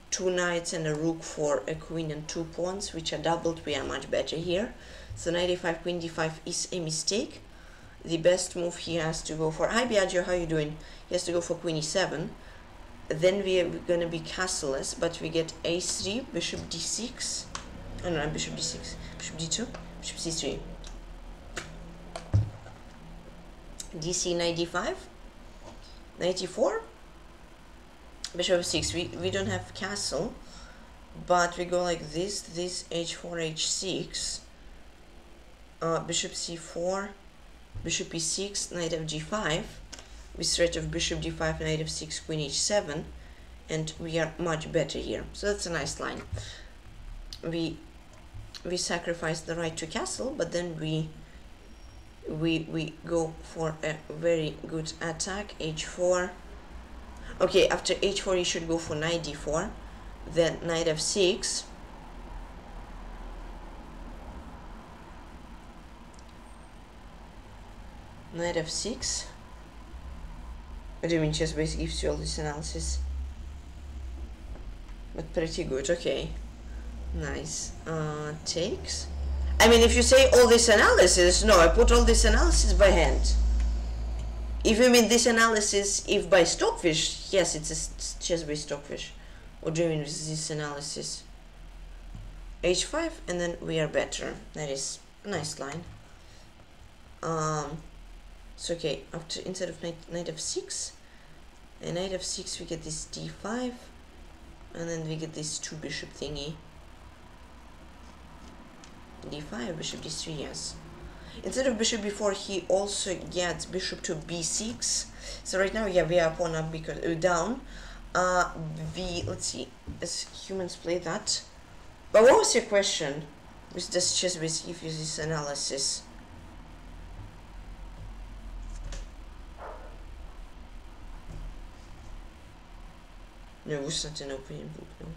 two knights and a rook for a queen and two pawns, which are doubled. We are much better here. So knight a5, queen d5 is a mistake. The best move he has to go for. Hi Biagio, how you doing? He has to go for queen e7. Then we are gonna be castleless, but we get a3, bishop d6. Oh no, bishop d6, bishop d2, bishop c3, dc, knight d5, knight e4, bishop f6. We don't have castle, but we go like this, this h4, h6, bishop c4, bishop e6, knight of g5, with threat of bishop d5, knight f6, queen h7, and we are much better here. So that's a nice line. We sacrifice the right to castle, but then we go for a very good attack. h4. Okay, after h4 you should go for knight d4, then knight f6, knight f6. What do you mean? Chessbase gives you all this analysis, but pretty good. Okay, nice. Takes. I mean, if you say all this analysis, no, I put all this analysis by hand. If you mean this analysis, if by Stockfish, yes, it's a chess by Stockfish. What do you mean with this analysis? h5, and then we are better. That is a nice line. So okay, after, instead of knight f6, and knight f6 we get this d5, and then we get this two bishop thingy. d5, bishop d3, yes. Instead of bishop b4, he also gets bishop to b6. So right now, yeah, we are pawn up because down. Let's see, as humans play that. But what was your question? With this chessbase if you this analysis. No, it's not an opinion book, no.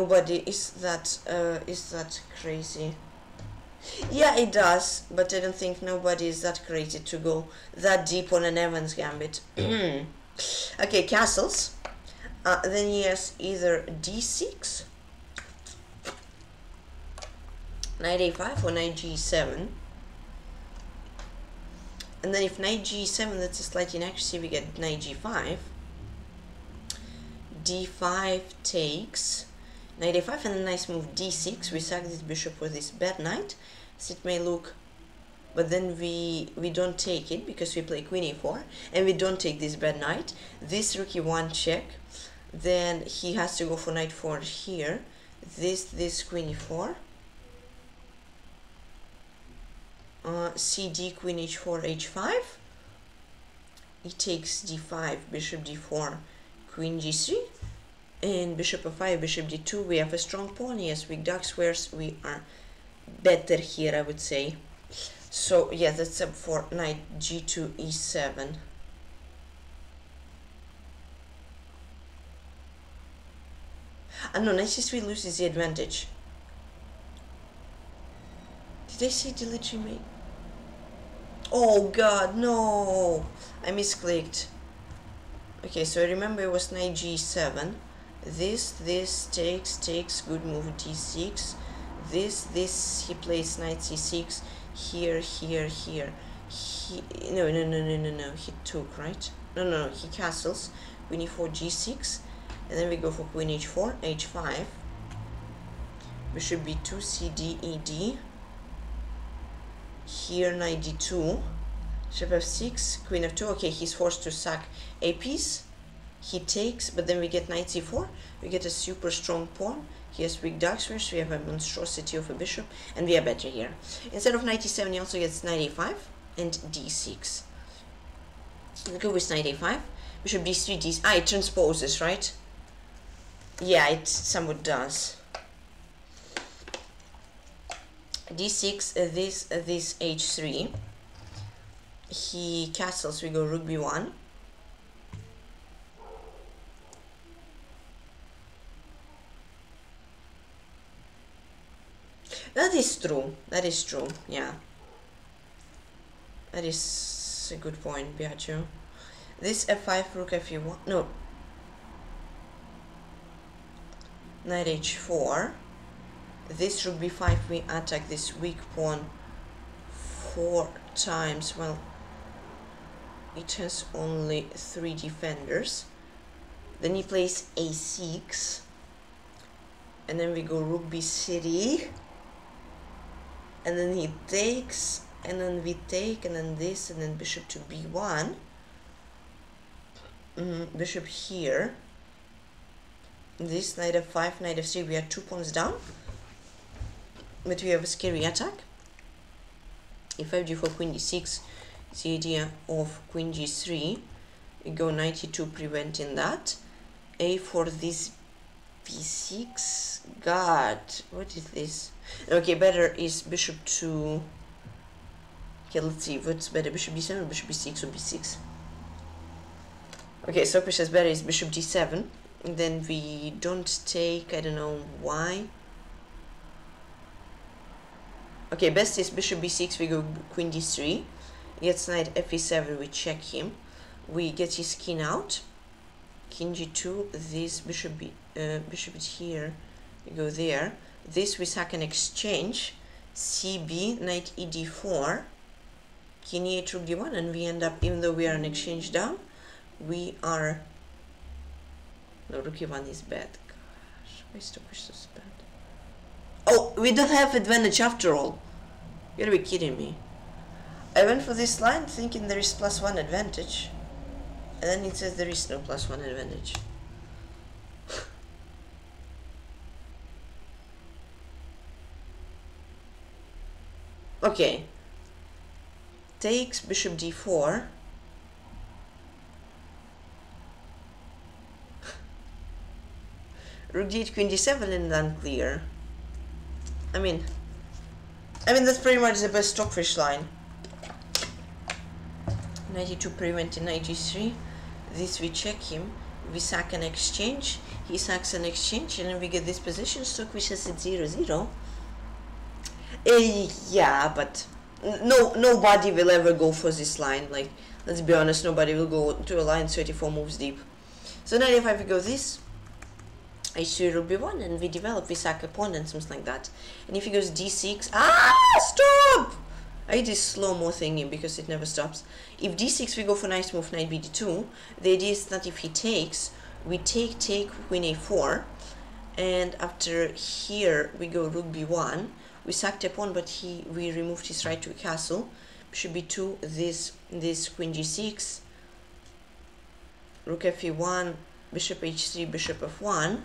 Nobody is that crazy. Yeah, it does, but I don't think nobody is that crazy to go that deep on an Evans Gambit. Okay, castles. Then he has either d6, knight a5, or knight g7. And then if knight g7, that's a slight inaccuracy, we get knight g5. d5 takes. Knight a5, and a nice move d6. We sack this bishop with this bad knight, as it may look, but then we don't take it because we play queen a4, and we don't take this bad knight. This rook e1 check, then he has to go for knight 4 here. This queen e4, cd, queen h4, h5. He takes d5, bishop d4, queen g3. And bishop f5, bishop d2, we have a strong pawn. Yes, with dark squares we are better here, I would say. So yeah, that's up for knight g2, e7. No, knight c3 loses the advantage. Did I see delete me? Oh god, no! I misclicked. Okay, so remember it was knight g7. This takes, good move d6. This he plays knight c6. Here. He no, he took, right? No, he castles. Queen e4, g6, and then we go for queen h4, h5. Bishop b2, c d e d. Here knight d2. Bishop f6, queen f2. Okay, he's forced to sack a piece. He takes, but then we get knight c4. We get a super strong pawn. He has weak dark squares. We have a monstrosity of a bishop, and we are better here. Instead of knight e7, he also gets knight a5 and d6. Look at with knight a5. Bishop d3, d3. Ah, it transposes, right? Yeah, it somewhat does. d6, this h3. He castles, we go rook b1. That is true, yeah. That is a good point, Biagio. This f5, rook f1, no. Knight h4. This rook b5, we attack this weak pawn 4 times. Well, it has only 3 defenders. Then he plays a6. And then we go rook b3. And then he takes, and then we take, and then this, and then bishop to b1. Bishop here. This knight f5, knight f3. We are 2 pawns down, but we have a scary attack. e5, g4, queen d6. It's the idea of queen g3. We go knight e2, preventing that. a4, this b6. God, what is this? Okay, better is bishop to. Okay, let's see what's better, bishop b7 or bishop b6 or b6. Okay, so Sopish says better is bishop d7. And then we don't take. I don't know why. Okay, best is bishop b6. We go queen d3. Gets knight f7. We check him. We get his king out. King g2. This bishop b. Bishop is here. We go there. This we sack an exchange, cb, knight e d4, king e8, rook d1, and we end up, even though we are an exchange down, we are, no, rook e1 is bad, gosh, why is Topish so bad? Oh, we don't have advantage after all, you gotta be kidding me. I went for this line thinking there is +1 advantage, and then it says there is no +1 advantage. Okay, takes bishop d4. Rook d8, queen d7, and unclear. I mean that's pretty much the best Stockfish line. Knight e2, preventing knight g3. This we check him. We sack an exchange. He sacks an exchange, and then we get this position. Stockfish is at 0-0. Yeah, but nobody will ever go for this line. Like, let's be honest, nobody will go to a line 34 moves deep. So now if I go this, h3 rook b1, and we develop, we sack a pawn and something like that. And if he goes d6, stop! I did this slow-mo thingy because it never stops. If d6, we go for nice move, knight bd2. The idea is that if he takes, we take queen a4, and after here we go rook b1. We sacked a pawn, but we removed his right to castle. Bishop b2, this queen g6, rook f1, bishop h3, bishop f1.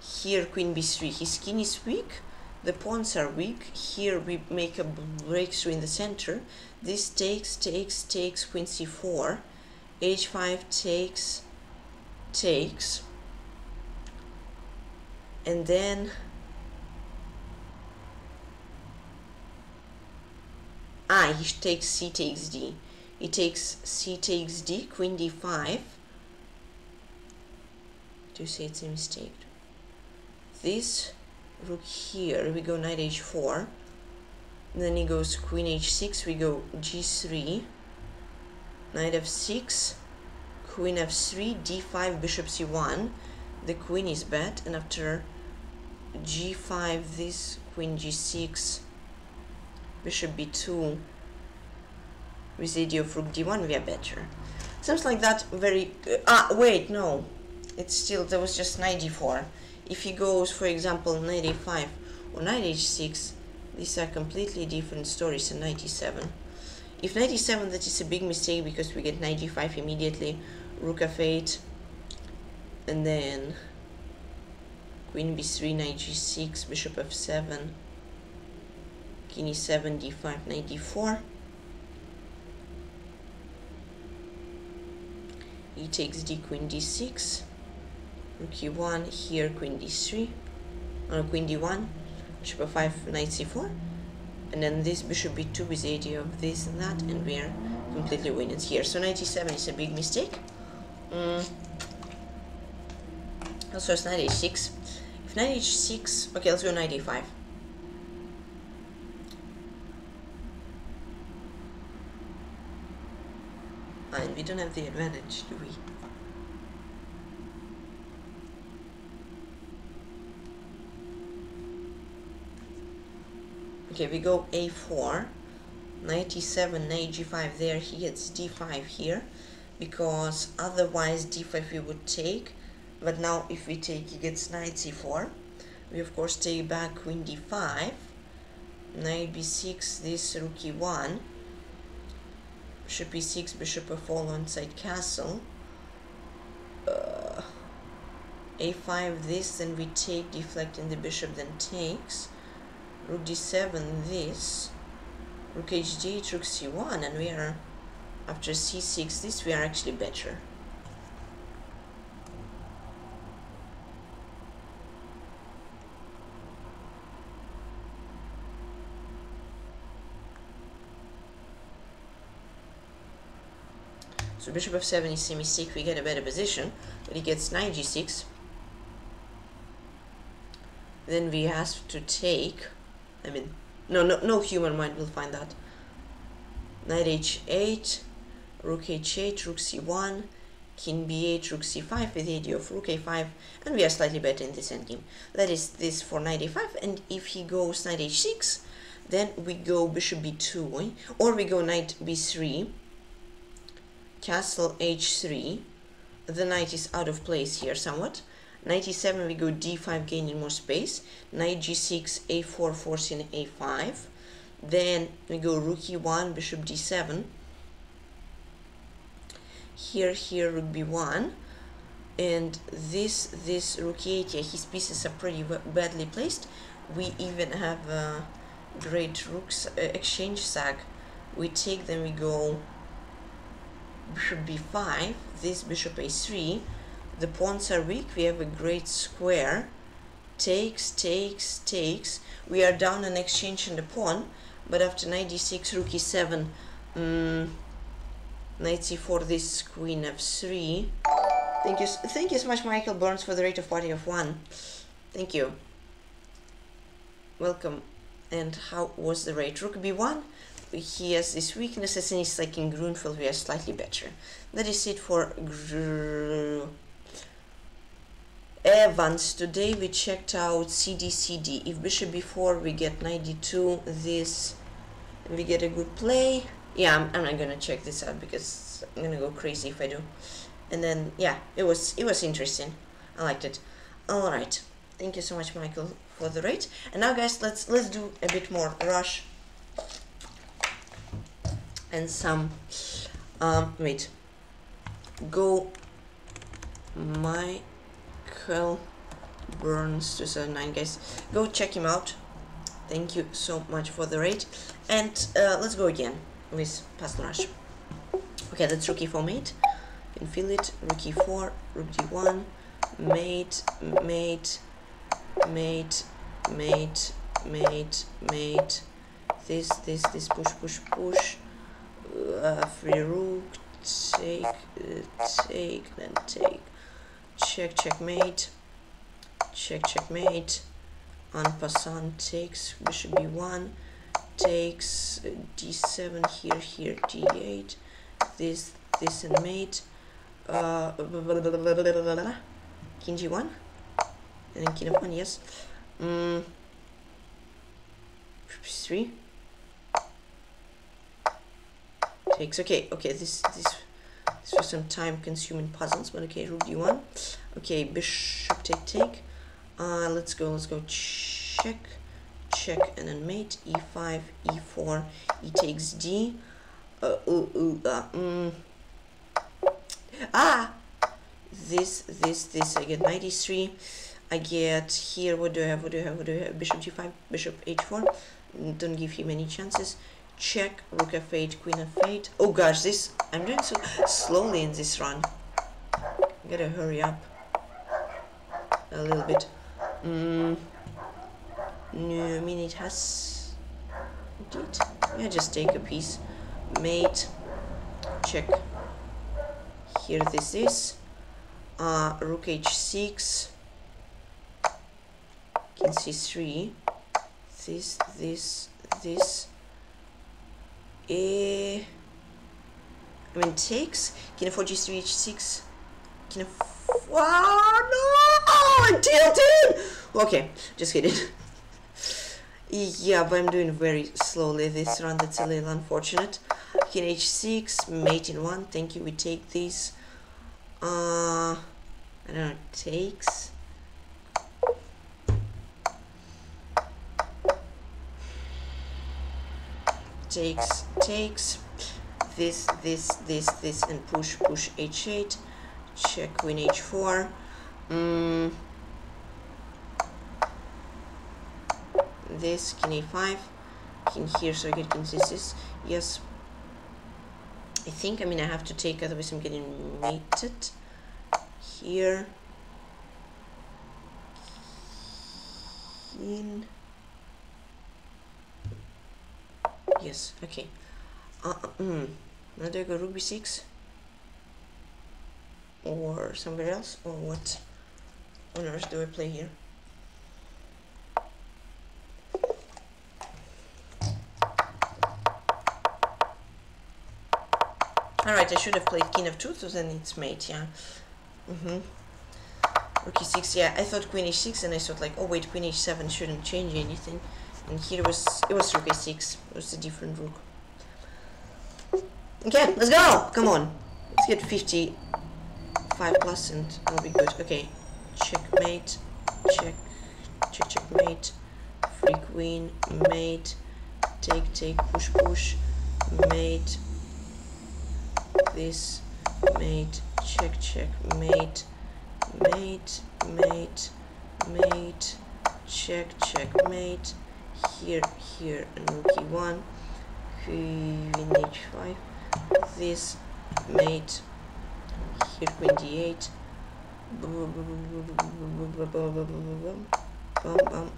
Here queen b3. His king is weak. The pawns are weak. Here we make a breakthrough in the center. This takes queen c4, h5 takes, and then. He takes c takes d. He takes c takes d, queen d5. To say it's a mistake. This rook here, we go knight h4. Then he goes queen h6, we go g3. Knight f6, queen f3, d5, bishop c1. The queen is bad, and after g5, this queen g6, bishop b2, with idea of rook d1, we are better. Seems like that very... wait, no. It's still, there was just knight d4. If he goes, for example, knight a5 or knight h6, these are completely different stories in knight e7. If knight e7, that is a big mistake because we get knight d5 immediately, rook f8, and then queen b3, knight g6, bishop f7, king e7, d5, knight d4. He takes d, queen d6, rook e1, here queen d3, or queen d1, bishop f5, knight c4, and then this bishop b2 with the idea of this and that, and we are completely winning here. So knight e7 is a big mistake. Also it's knight h6. If knight h6, okay, let's go knight a5. And we don't have the advantage, do we? Okay, we go a4, knight e7, knight g5 there, he gets d5 here, because otherwise d5 we would take, but now if we take, he gets knight c4. We of course take back queen d5, knight b6, this rook e1, bishop e6, bishop f4 alongside castle, a5 this, then we take, deflecting the bishop, then takes, rook d7 this, rook hd, rook c1, and we are, after c6 this, we are actually better. So bishop f7 is semi-sick, we get a better position, but he gets knight g6. Then we have to take, I mean, no human mind will find that. Knight h8, rook h8, rook c1, king b8, rook c5 with the idea of rook a5, and we are slightly better in this endgame. That is this for knight a5, and if he goes knight h6, then we go bishop b2, or we go knight b3, castle h3, the knight is out of place here somewhat, knight e7 we go d5, gaining more space, knight g6, a4, forcing a5, then we go rook e1, bishop d7, here rook b1, and this rook e8, yeah, his pieces are pretty badly placed. We even have a great rooks exchange sack. We take, then we go bishop b5, this bishop a3, the pawns are weak, we have a great square, takes, we are down an exchange and a pawn, but after knight d6, rook e7, knight c4, this queen f3, thank you so much Michael Burns for the rate of party of 1, thank you, welcome. And how was the rate? Rook b1, he has these weaknesses, and it's like in Grünfeld we are slightly better. That is it for Evans. Today we checked out cd. If bishop b4, we get knight d2, this, we get a good play. Yeah, I'm not gonna check this out because I'm gonna go crazy if I do. And then yeah, it was interesting, I liked it. All right, thank you so much Michael for the rate. And now guys, let's do a bit more Rush and some wait, go Michael Burns 279 guys, go check him out, thank you so much for the raid. And let's go again with Puzzle Rush. Okay, that's rook e4 mate, you can feel it, rook e4, rook d1, mate, this push, free rook, take, then take, checkmate, en passant, takes, bishop b1, takes, d7, here, d8, this and mate, King G1 and then King F1, yes. Three takes. Okay. This was some time-consuming puzzles, but okay. Rook D1. Okay, bishop take. Let's go. Check, and then mate. E5, E4. E takes D. This. I get knight E3. I get here. What do I have? Bishop G5. Bishop H4. Don't give him any chances. Check, rook f8, queen f8. Oh gosh, this I'm doing so slowly in this run. Gotta hurry up a little bit. No, I mean it has. Indeed. Yeah, just take a piece. Mate. Check. Here this is. Rook h6. King c3. This. Takes. King f4, g3, h6. King f4. Oh, no! I tilted! Okay, just kidding. Yeah, but I'm doing very slowly this round. That's a little unfortunate. King h6, mate in one. Thank you, we take this. I don't know, takes. Takes, this, and push, h8, check, queen h4, this, king a5, king here, so I get king c6, yes, I think, I have to take, otherwise I'm getting mated, here, king. Yes, okay. Now do I go rook b6? Or somewhere else? Or what on earth do I play here? Alright, I should have played king f2, so then it's mate, yeah. Rook e6, yeah, I thought queen h6, and I thought like, oh wait, queen h7 shouldn't change anything. And here it was rook a6. It was a different rook. Okay, let's go! Come on. Let's get 55 plus and I'll be good. Okay. Checkmate. Check, checkmate. Free queen. Mate. Take. Push. Mate. This. Mate. Check. Mate. Check. Checkmate. Here, and rook e1, queen h5, this, mate, here, queen d8,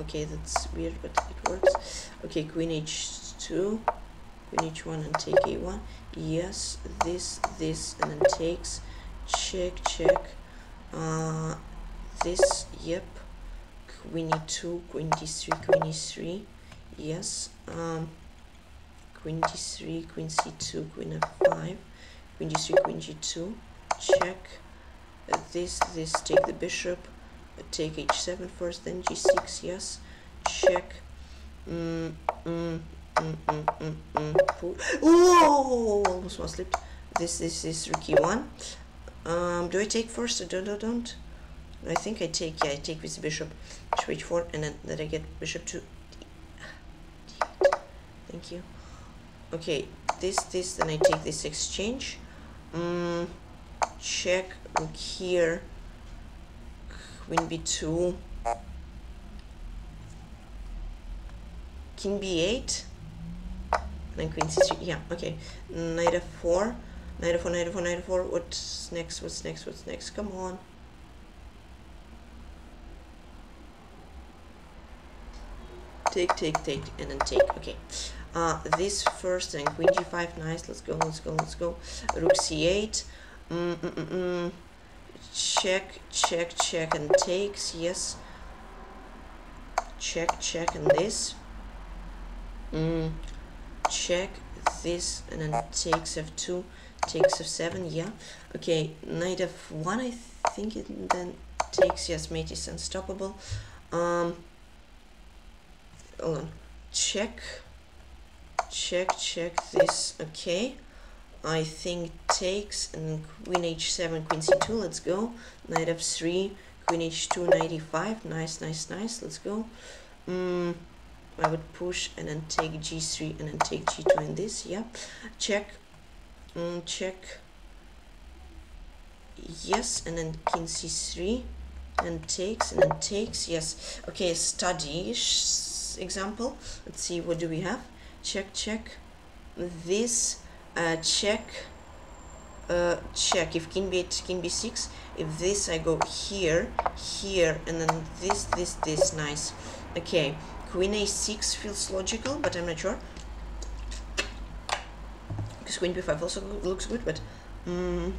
okay, that's weird, but it works, okay, queen h2, queen h1, and take a1, yes, this, and then takes, check, this, yep, queen e2, queen d3, queen e3, yes, queen d3, queen c2, queen f5, queen d3, queen g2, check, this, take the bishop, take h7 first, then g6, yes, check, oh, almost one slipped, this, rook e1, do I take first or don't? I think I take, yeah, I take with bishop to h4, and then I get bishop to d8. Thank you. Okay, this, then I take this exchange. Check, rook here, queen b2, king b8, and then queen c3, yeah, okay, knight f4, what's next, come on. Take, and then take, okay. This first, and queen g5, nice, let's go. Rook c8, check, and takes, yes. Check, and this. Check, this, and then takes f2, takes f7, yeah. Okay, knight f1, I think it then takes, yes, mate is unstoppable. Hold on, check this, okay. I think takes, and queen h7, queen c2, let's go. Knight f3, queen h2, knight e5, nice, let's go. I would push and then take g3 and then take g2 in this, yeah. Check, check, yes, and then king c3, and then takes, yes. Okay, study-ish example. Let's see, what do we have? Check, this, check, if king b8, king b6, if this I go here, and then this, nice. Okay. Queen a6 feels logical, but I'm not sure. Because queen b5 also looks good, but I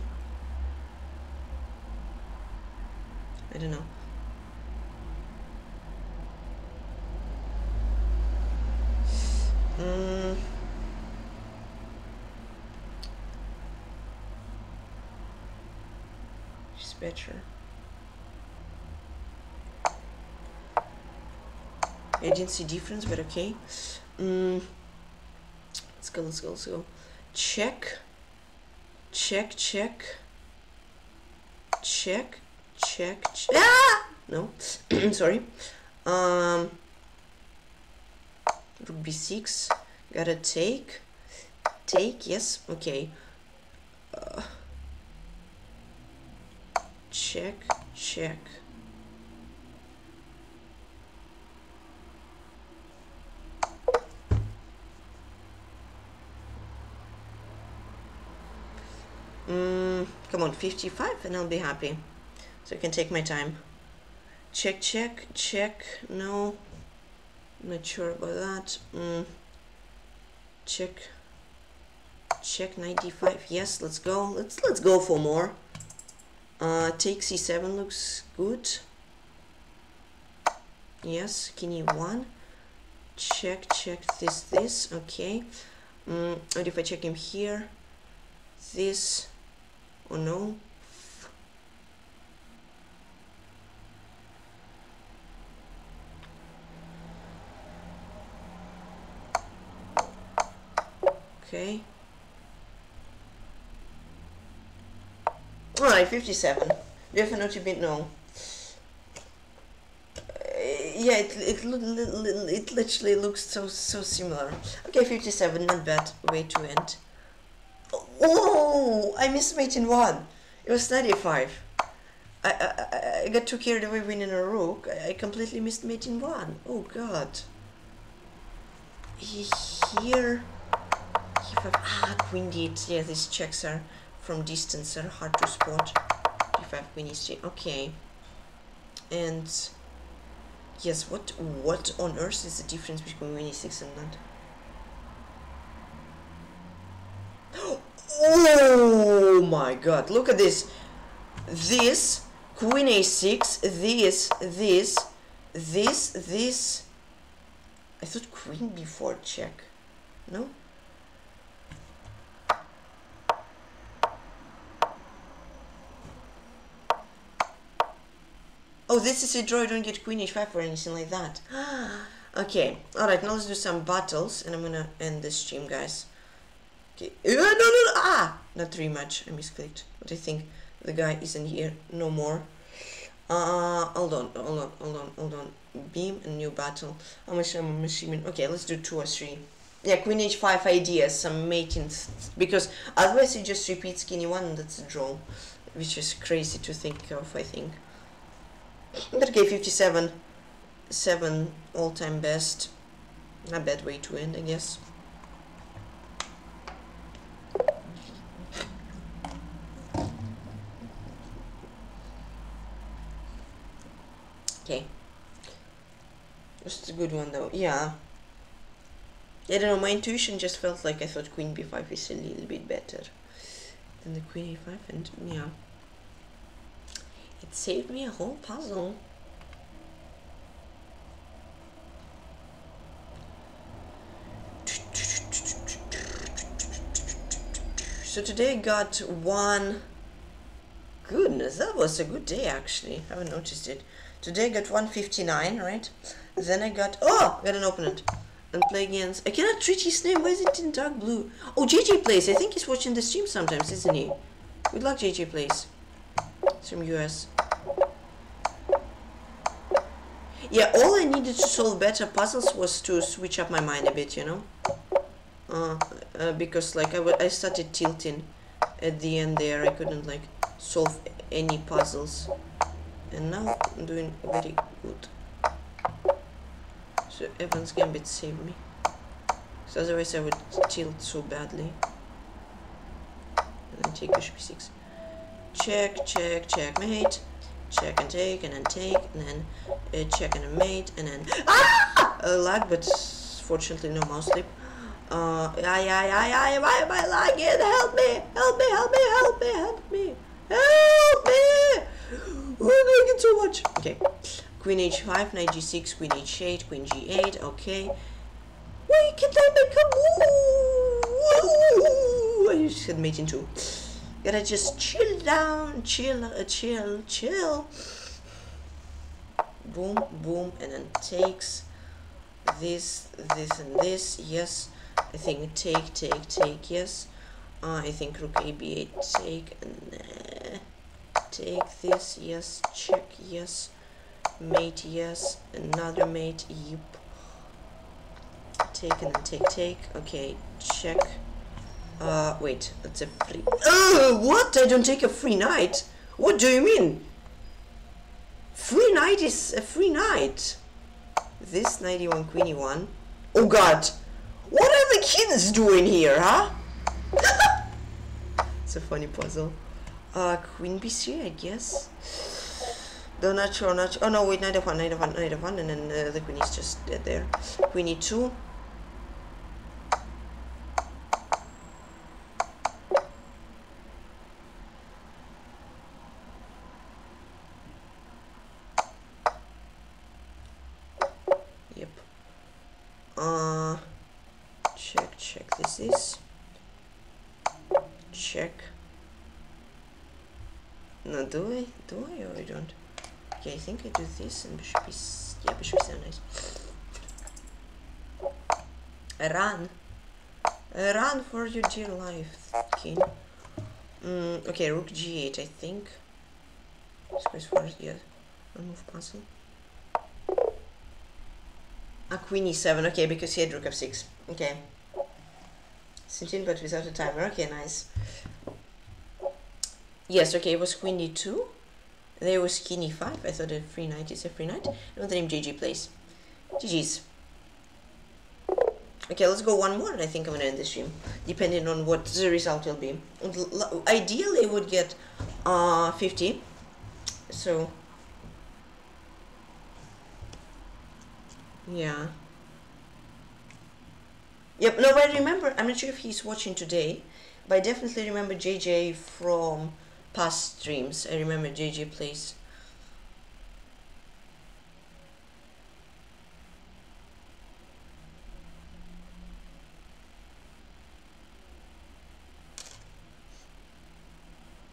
don't know. She's better. I didn't see difference, but okay. Let's go. Check. Ah! No, sorry. Rook b6. Gotta take. Take, yes, okay. Check. Come on, 55 and I'll be happy. So I can take my time. Check. No, not sure about that. Check, 95. Yes, let's go. Let's go for more. Take c7 looks good. Yes, king e1. Check, this, okay. And if I check him here, this. Oh no. Okay. Alright, 57. Definitely bit no. Yeah, it literally looks so similar. Okay, 57, not bad way to end. Oh, I missed mate in one. It was 95. I got too carried away winning a rook. I completely missed mate in one. Oh god. Here. Queen d8. Yeah, these checks are from distance are hard to spot. d5, queen e3. Okay. And yes, what on earth is the difference between queen e6 and that? Oh my god, look at this. This, queen a6, this. I thought queen before check. No? Oh, this is a draw, you don't get queen h5 or anything like that. Okay, alright, now let's do some battles and I'm gonna end this stream, guys. Okay. No! Ah! Not really much. I misclicked. But I think the guy isn't here no more. Hold on. Beam and new battle. How much I'm assuming? Okay, let's do 2 or 3. Yeah, queen h5 ideas. Some mating. Because otherwise it just repeats skinny one and that's a draw. Which is crazy to think of, I think. But okay, 57. 7 all-time best. Not a bad way to end, I guess. Okay, it's a good one though. Yeah, I don't know. My intuition just felt like I thought queen b5 is a little bit better than the queen a5, and yeah, it saved me a whole puzzle. So today got one. Goodness, that was a good day actually. I haven't noticed it. Today got 159, right? Then I got, oh, got an opponent. And play against, I cannot treat his name, why is it in dark blue? Oh, JJPlayz, I think he's watching the stream sometimes, isn't he? Good luck, JJPlayz. It's from US. Yeah, all I needed to solve better puzzles was to switch up my mind a bit, you know? Because like I started tilting at the end there, I couldn't like solve any puzzles. And now I'm doing very good. So Evans Gambit saved me. So otherwise I would tilt so badly. And then take bishop b6. Check, check, checkmate. Check and take, and then take, and then check and a mate, and then ah! A lag, but fortunately no mouse slip. Why am I lagging? Help me! Help me! Help me! Help me! Help me! Help me! We're lagging so much. Okay. Queen h5, knight g6, queen h8, queen g8. Okay. Why can't I make a move? I just had mate in two. Gotta just chill down, chill. Boom, boom, and then takes this, this, and this. Yes, I think take. Yes, I think rook a b8 take and take this. Yes, check. Yes, mate. Yes, another mate. Yep. Take and then take. Okay, check. Wait, that's a free... Oh, what? I don't take a free knight? What do you mean? Free knight is a free knight. This knight e1, queen e1. Oh god! What are the kids doing here, huh? It's a funny puzzle. Queen b3, I guess. Though not sure, Oh no, wait, knight f1, and then the queen is just dead there. Queen e2. Do I or I don't? Okay, I think I do this and bishop is... Yeah, bishop is so nice. Run for your dear life, king. Okay, rook g8, I think. This goes yeah. Remove puzzle. Queen e7, okay, because he had rook f6. Okay. Sitting but without a timer, okay, nice. Yes, okay, it was queen d2, there was king e5, I thought a free knight is a free knight, and with the name JJPlayz. GG's. Okay, let's go one more and I think I'm gonna end the stream, depending on what the result will be. Ideally, it would get 50, so... Yeah. Yep, no, but I remember, I'm not sure if he's watching today, but I definitely remember JJ from... past streams. I remember JJPlayz.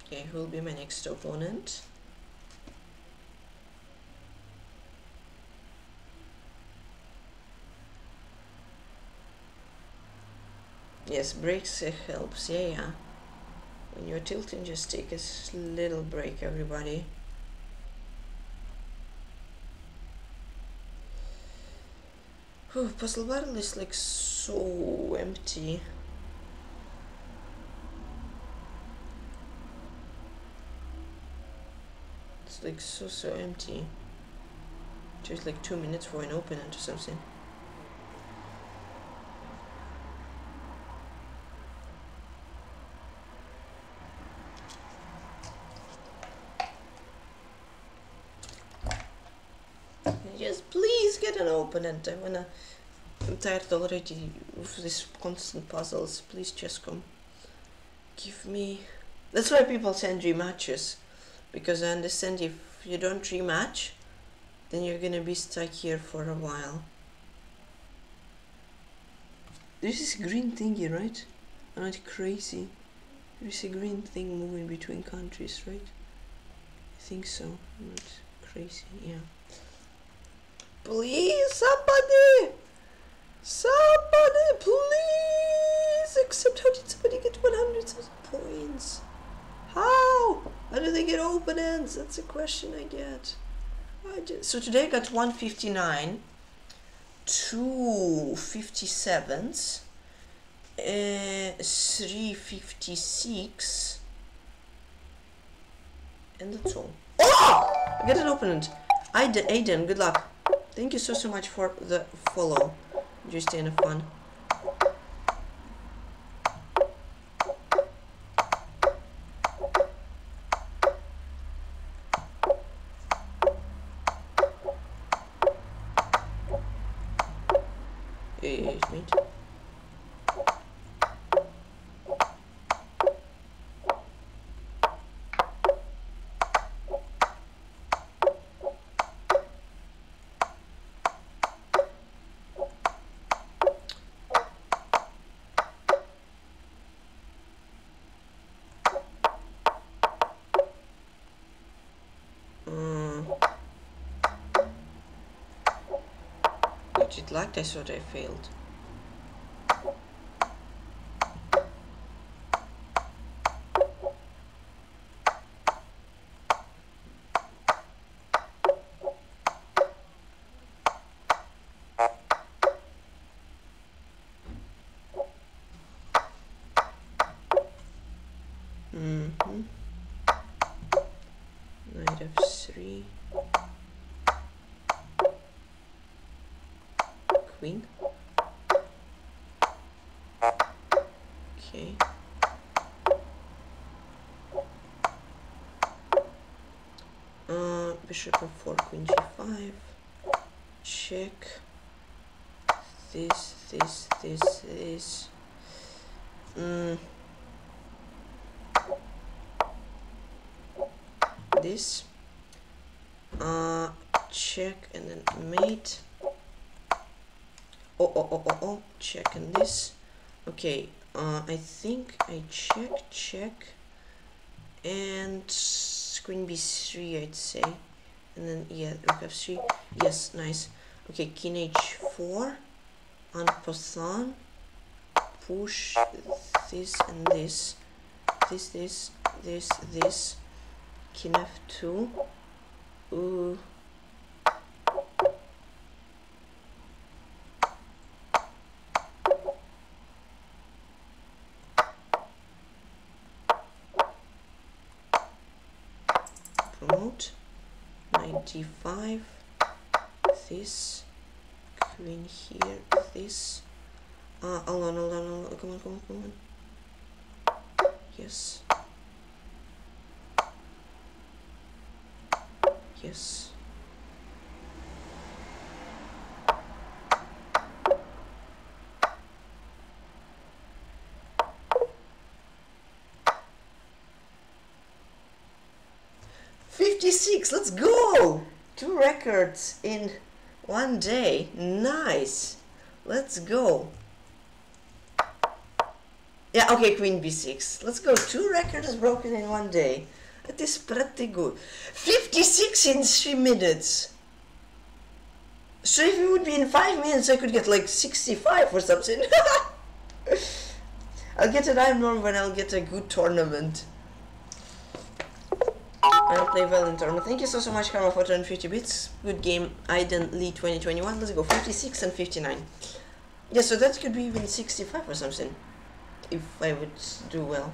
Okay, who will be my next opponent? Yes, breaks helps. Yeah. When you're tilting, just take a little break, everybody. Whew, Puzzle Battle is like so empty. It's like so empty. Just like 2 minutes for an opponent or something. Opponent. I'm tired already of these constant puzzles. Please, chess.com, give me. That's why people send rematches, because I understand if you don't rematch, then you're gonna be stuck here for a while. This is green thingy, right? I'm not crazy. There is a green thing moving between countries, right? I think so. I'm not crazy. Yeah. Please, somebody! Somebody, please! Except how did somebody get 100,000 points? How? How do they get open ends? That's a question I get. So today I got 159, 2 57s, 3 56, and that's all. Oh! I got an open end. Aiden, good luck. Thank you so much for the follow. Just kind of fun. It lagged, I thought I failed. Okay. Bishop of 4, Queen G5. Check. This. This. Check and then mate. Oh, check and this. Okay, I think I check, and queen b3, I'd say, and then yeah, rook f3. Yes, nice. Okay, king h4, en passant, push this and this, this, king f2. Ooh. G5, this, queen here, this, hold on, come on, yes, let's go! 2 records in one day. Nice. Let's go. Yeah, okay, Queen B6. Let's go. 2 records broken in one day. That is pretty good. 56 in 3 minutes. So if it would be in 5 minutes, I could get like 65 or something. I'll get an iron norm when I'll get a good tournament. I'll play well in tournament. Thank you so much, Karma, for 250 bits. Good game, AidenLi2021. Let's go, 56 and 59. Yeah, so that could be even 65 or something, if I would do well.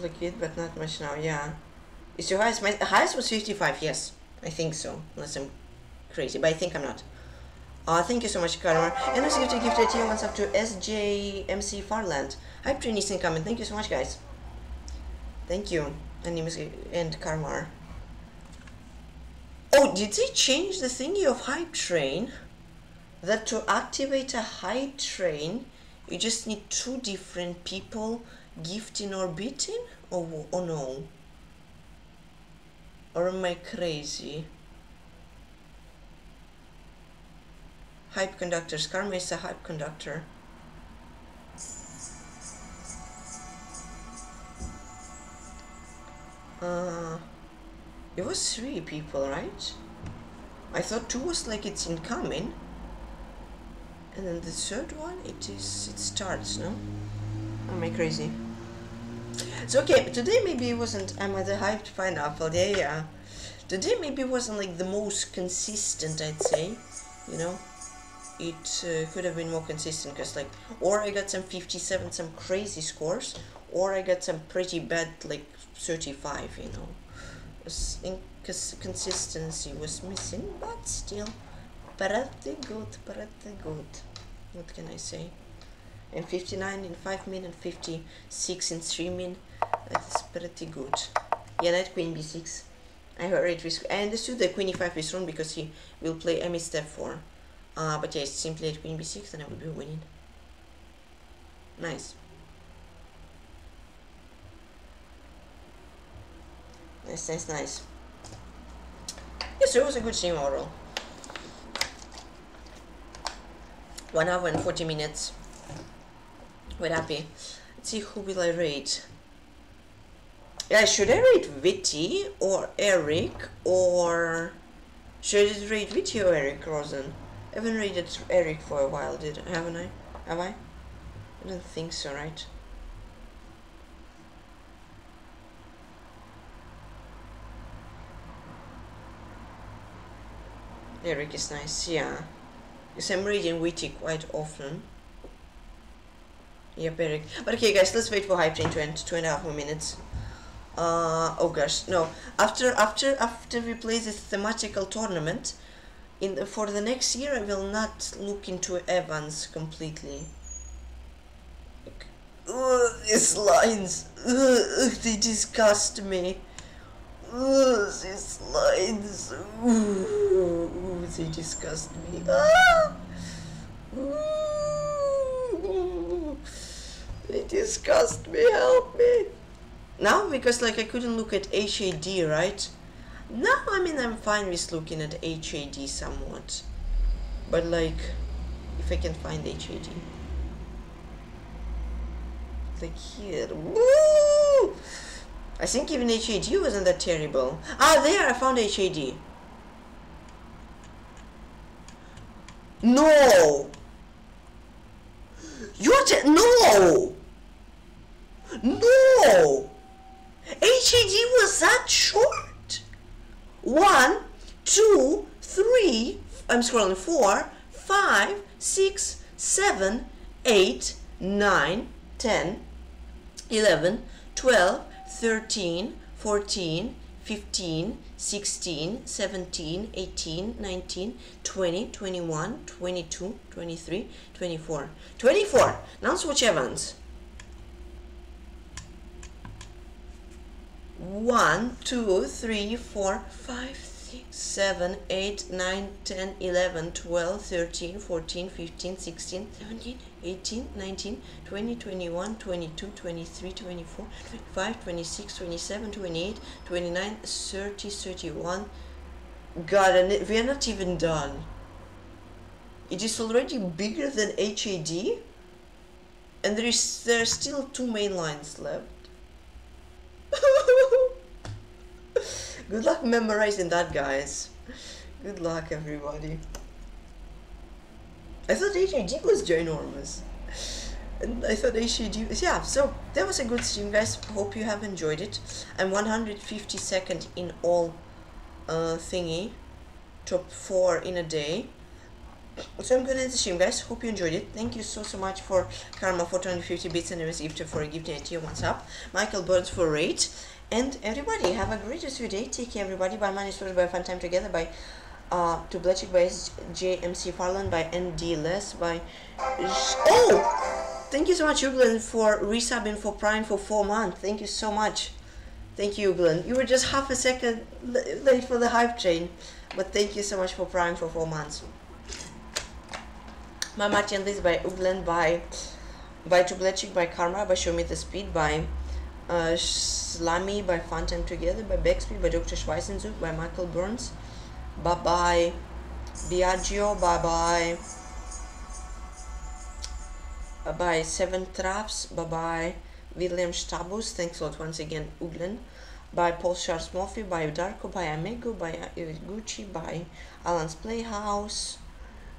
Like it, but not much now, yeah. Is your highest? My highest was 55, yes. I think so, unless I'm crazy, but I think I'm not. Thank you so much, Karma. And let's give a gift idea once up to SJMC Farland. Hi, Trinis incoming. Thank you so much, guys. Thank you. And Karma. Oh, did they change the thingy of hype train? That to activate a hype train, you just need 2 different people gifting or beating? Oh no. Or am I crazy? Hype conductors. Karma is a hype conductor. It was 3 people, right? I thought 2 was like it's incoming. And then the 3rd one, it starts, no? Am I crazy? So okay, today maybe it wasn't, I'm at the hyped pineapple, yeah, yeah. Today maybe it wasn't like the most consistent, I'd say, you know? It could have been more consistent, because like, or I got some 57, some crazy scores, or I got some pretty bad, like 35, you know? Because consistency was missing, but still. Pretty good, what can I say, in 59, in 5 min, and 56, in 3 min, that is pretty good. Yeah, knight queen b6, I heard it with, I understood that queen e5 is wrong because he will play a step 4, but yeah, simply at queen b6 and I will be winning. Nice. Nice, nice, nice. Yes, it was a good game overall. 1 hour and 40 minutes. We're happy. Let's see, who will I raid? Yeah, should I raid Viti or Eric, or should I raid Viti or Eric Rosen? I haven't raided Eric for a while, haven't I? Have I? I don't think so, right? Eric is nice, yeah. Because I'm reading Witty quite often. Yep, Eric. But okay, guys, let's wait for hype train to end. 2.5 more minutes. Oh gosh, no. After we play this thematical tournament, for the next year, I will not look into Evans completely. Like, ugh, these lines. Ugh, they disgust me. Ooh, these lines, ooh, they disgust me. Ah! Ooh, they disgust me, help me. Now, because like I couldn't look at HAD, right? Now, I mean, I'm fine with looking at HAD somewhat. But like, if I can find HAD. Like here, woo! I think even HAD wasn't that terrible. Ah, there, I found HAD. No! No! No! HAD was that short? 1, 2, 3, I'm scrolling, 4, 5, 6, 7, 8, 9, 10, 11, 12, 13, 14, 15, 16, 17, 18, 19, 20, 21, 22, 23, 24. 24! Now switch Evans. 1, 2, 3, 4, 5, 6, 7, 8, 9, 10, 11, 12, 13, 14, 15, 16, 17, 18, 19, 20, 21, 22, 23, 24, 25, 26, 27, 28, 29, 30, 31. God, and we are not even done. It is already bigger than HAD, and there are still 2 main lines left. Good luck memorizing that, guys. Good luck, everybody. I thought HAD was ginormous, and I thought HAD was, yeah, so that was a good stream, guys. Hope you have enjoyed it. I'm 152nd in all thingy, top 4 in a day. So I'm gonna end the stream, guys. Hope you enjoyed it. Thank you so much for Karma for 250 bits and MS Gifter for a gift and tier 1 sub, Michael Burns for raid, and everybody have a great rest of your day. Take care, everybody. By Money Stories, by Fun Time Together, by to Blechik, by JMC Farland, by ND Less, by oh, thank you so much, Uglin, for resubbing for Prime for 4 months. Thank you so much. Thank you, Uglin. You were just half a second late for the hype train, but thank you so much for Prime for 4 months. My Martin Liz, by Uglin, by to Blechik, by Karma, by Show Me the Speed, by Slamy, by Fun Time Together, by Bexby, by Dr. Schweizenzug, by Michael Burns. Bye-bye Biagio, bye-bye. Bye-bye Seven Traps, bye-bye William Stabus, thanks a lot once again, Uglin. by Paul Charles Murphy, by Darko, by Amigo, by Iriguchi, by Alan's Playhouse,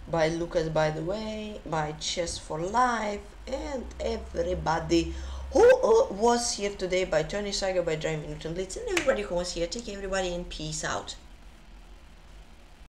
by Lucas By The Way, by Chess For Life, and everybody who was here today, by Tony Sager, by Jamie Newton Blitz, and everybody who was here. Take care, everybody, and peace out.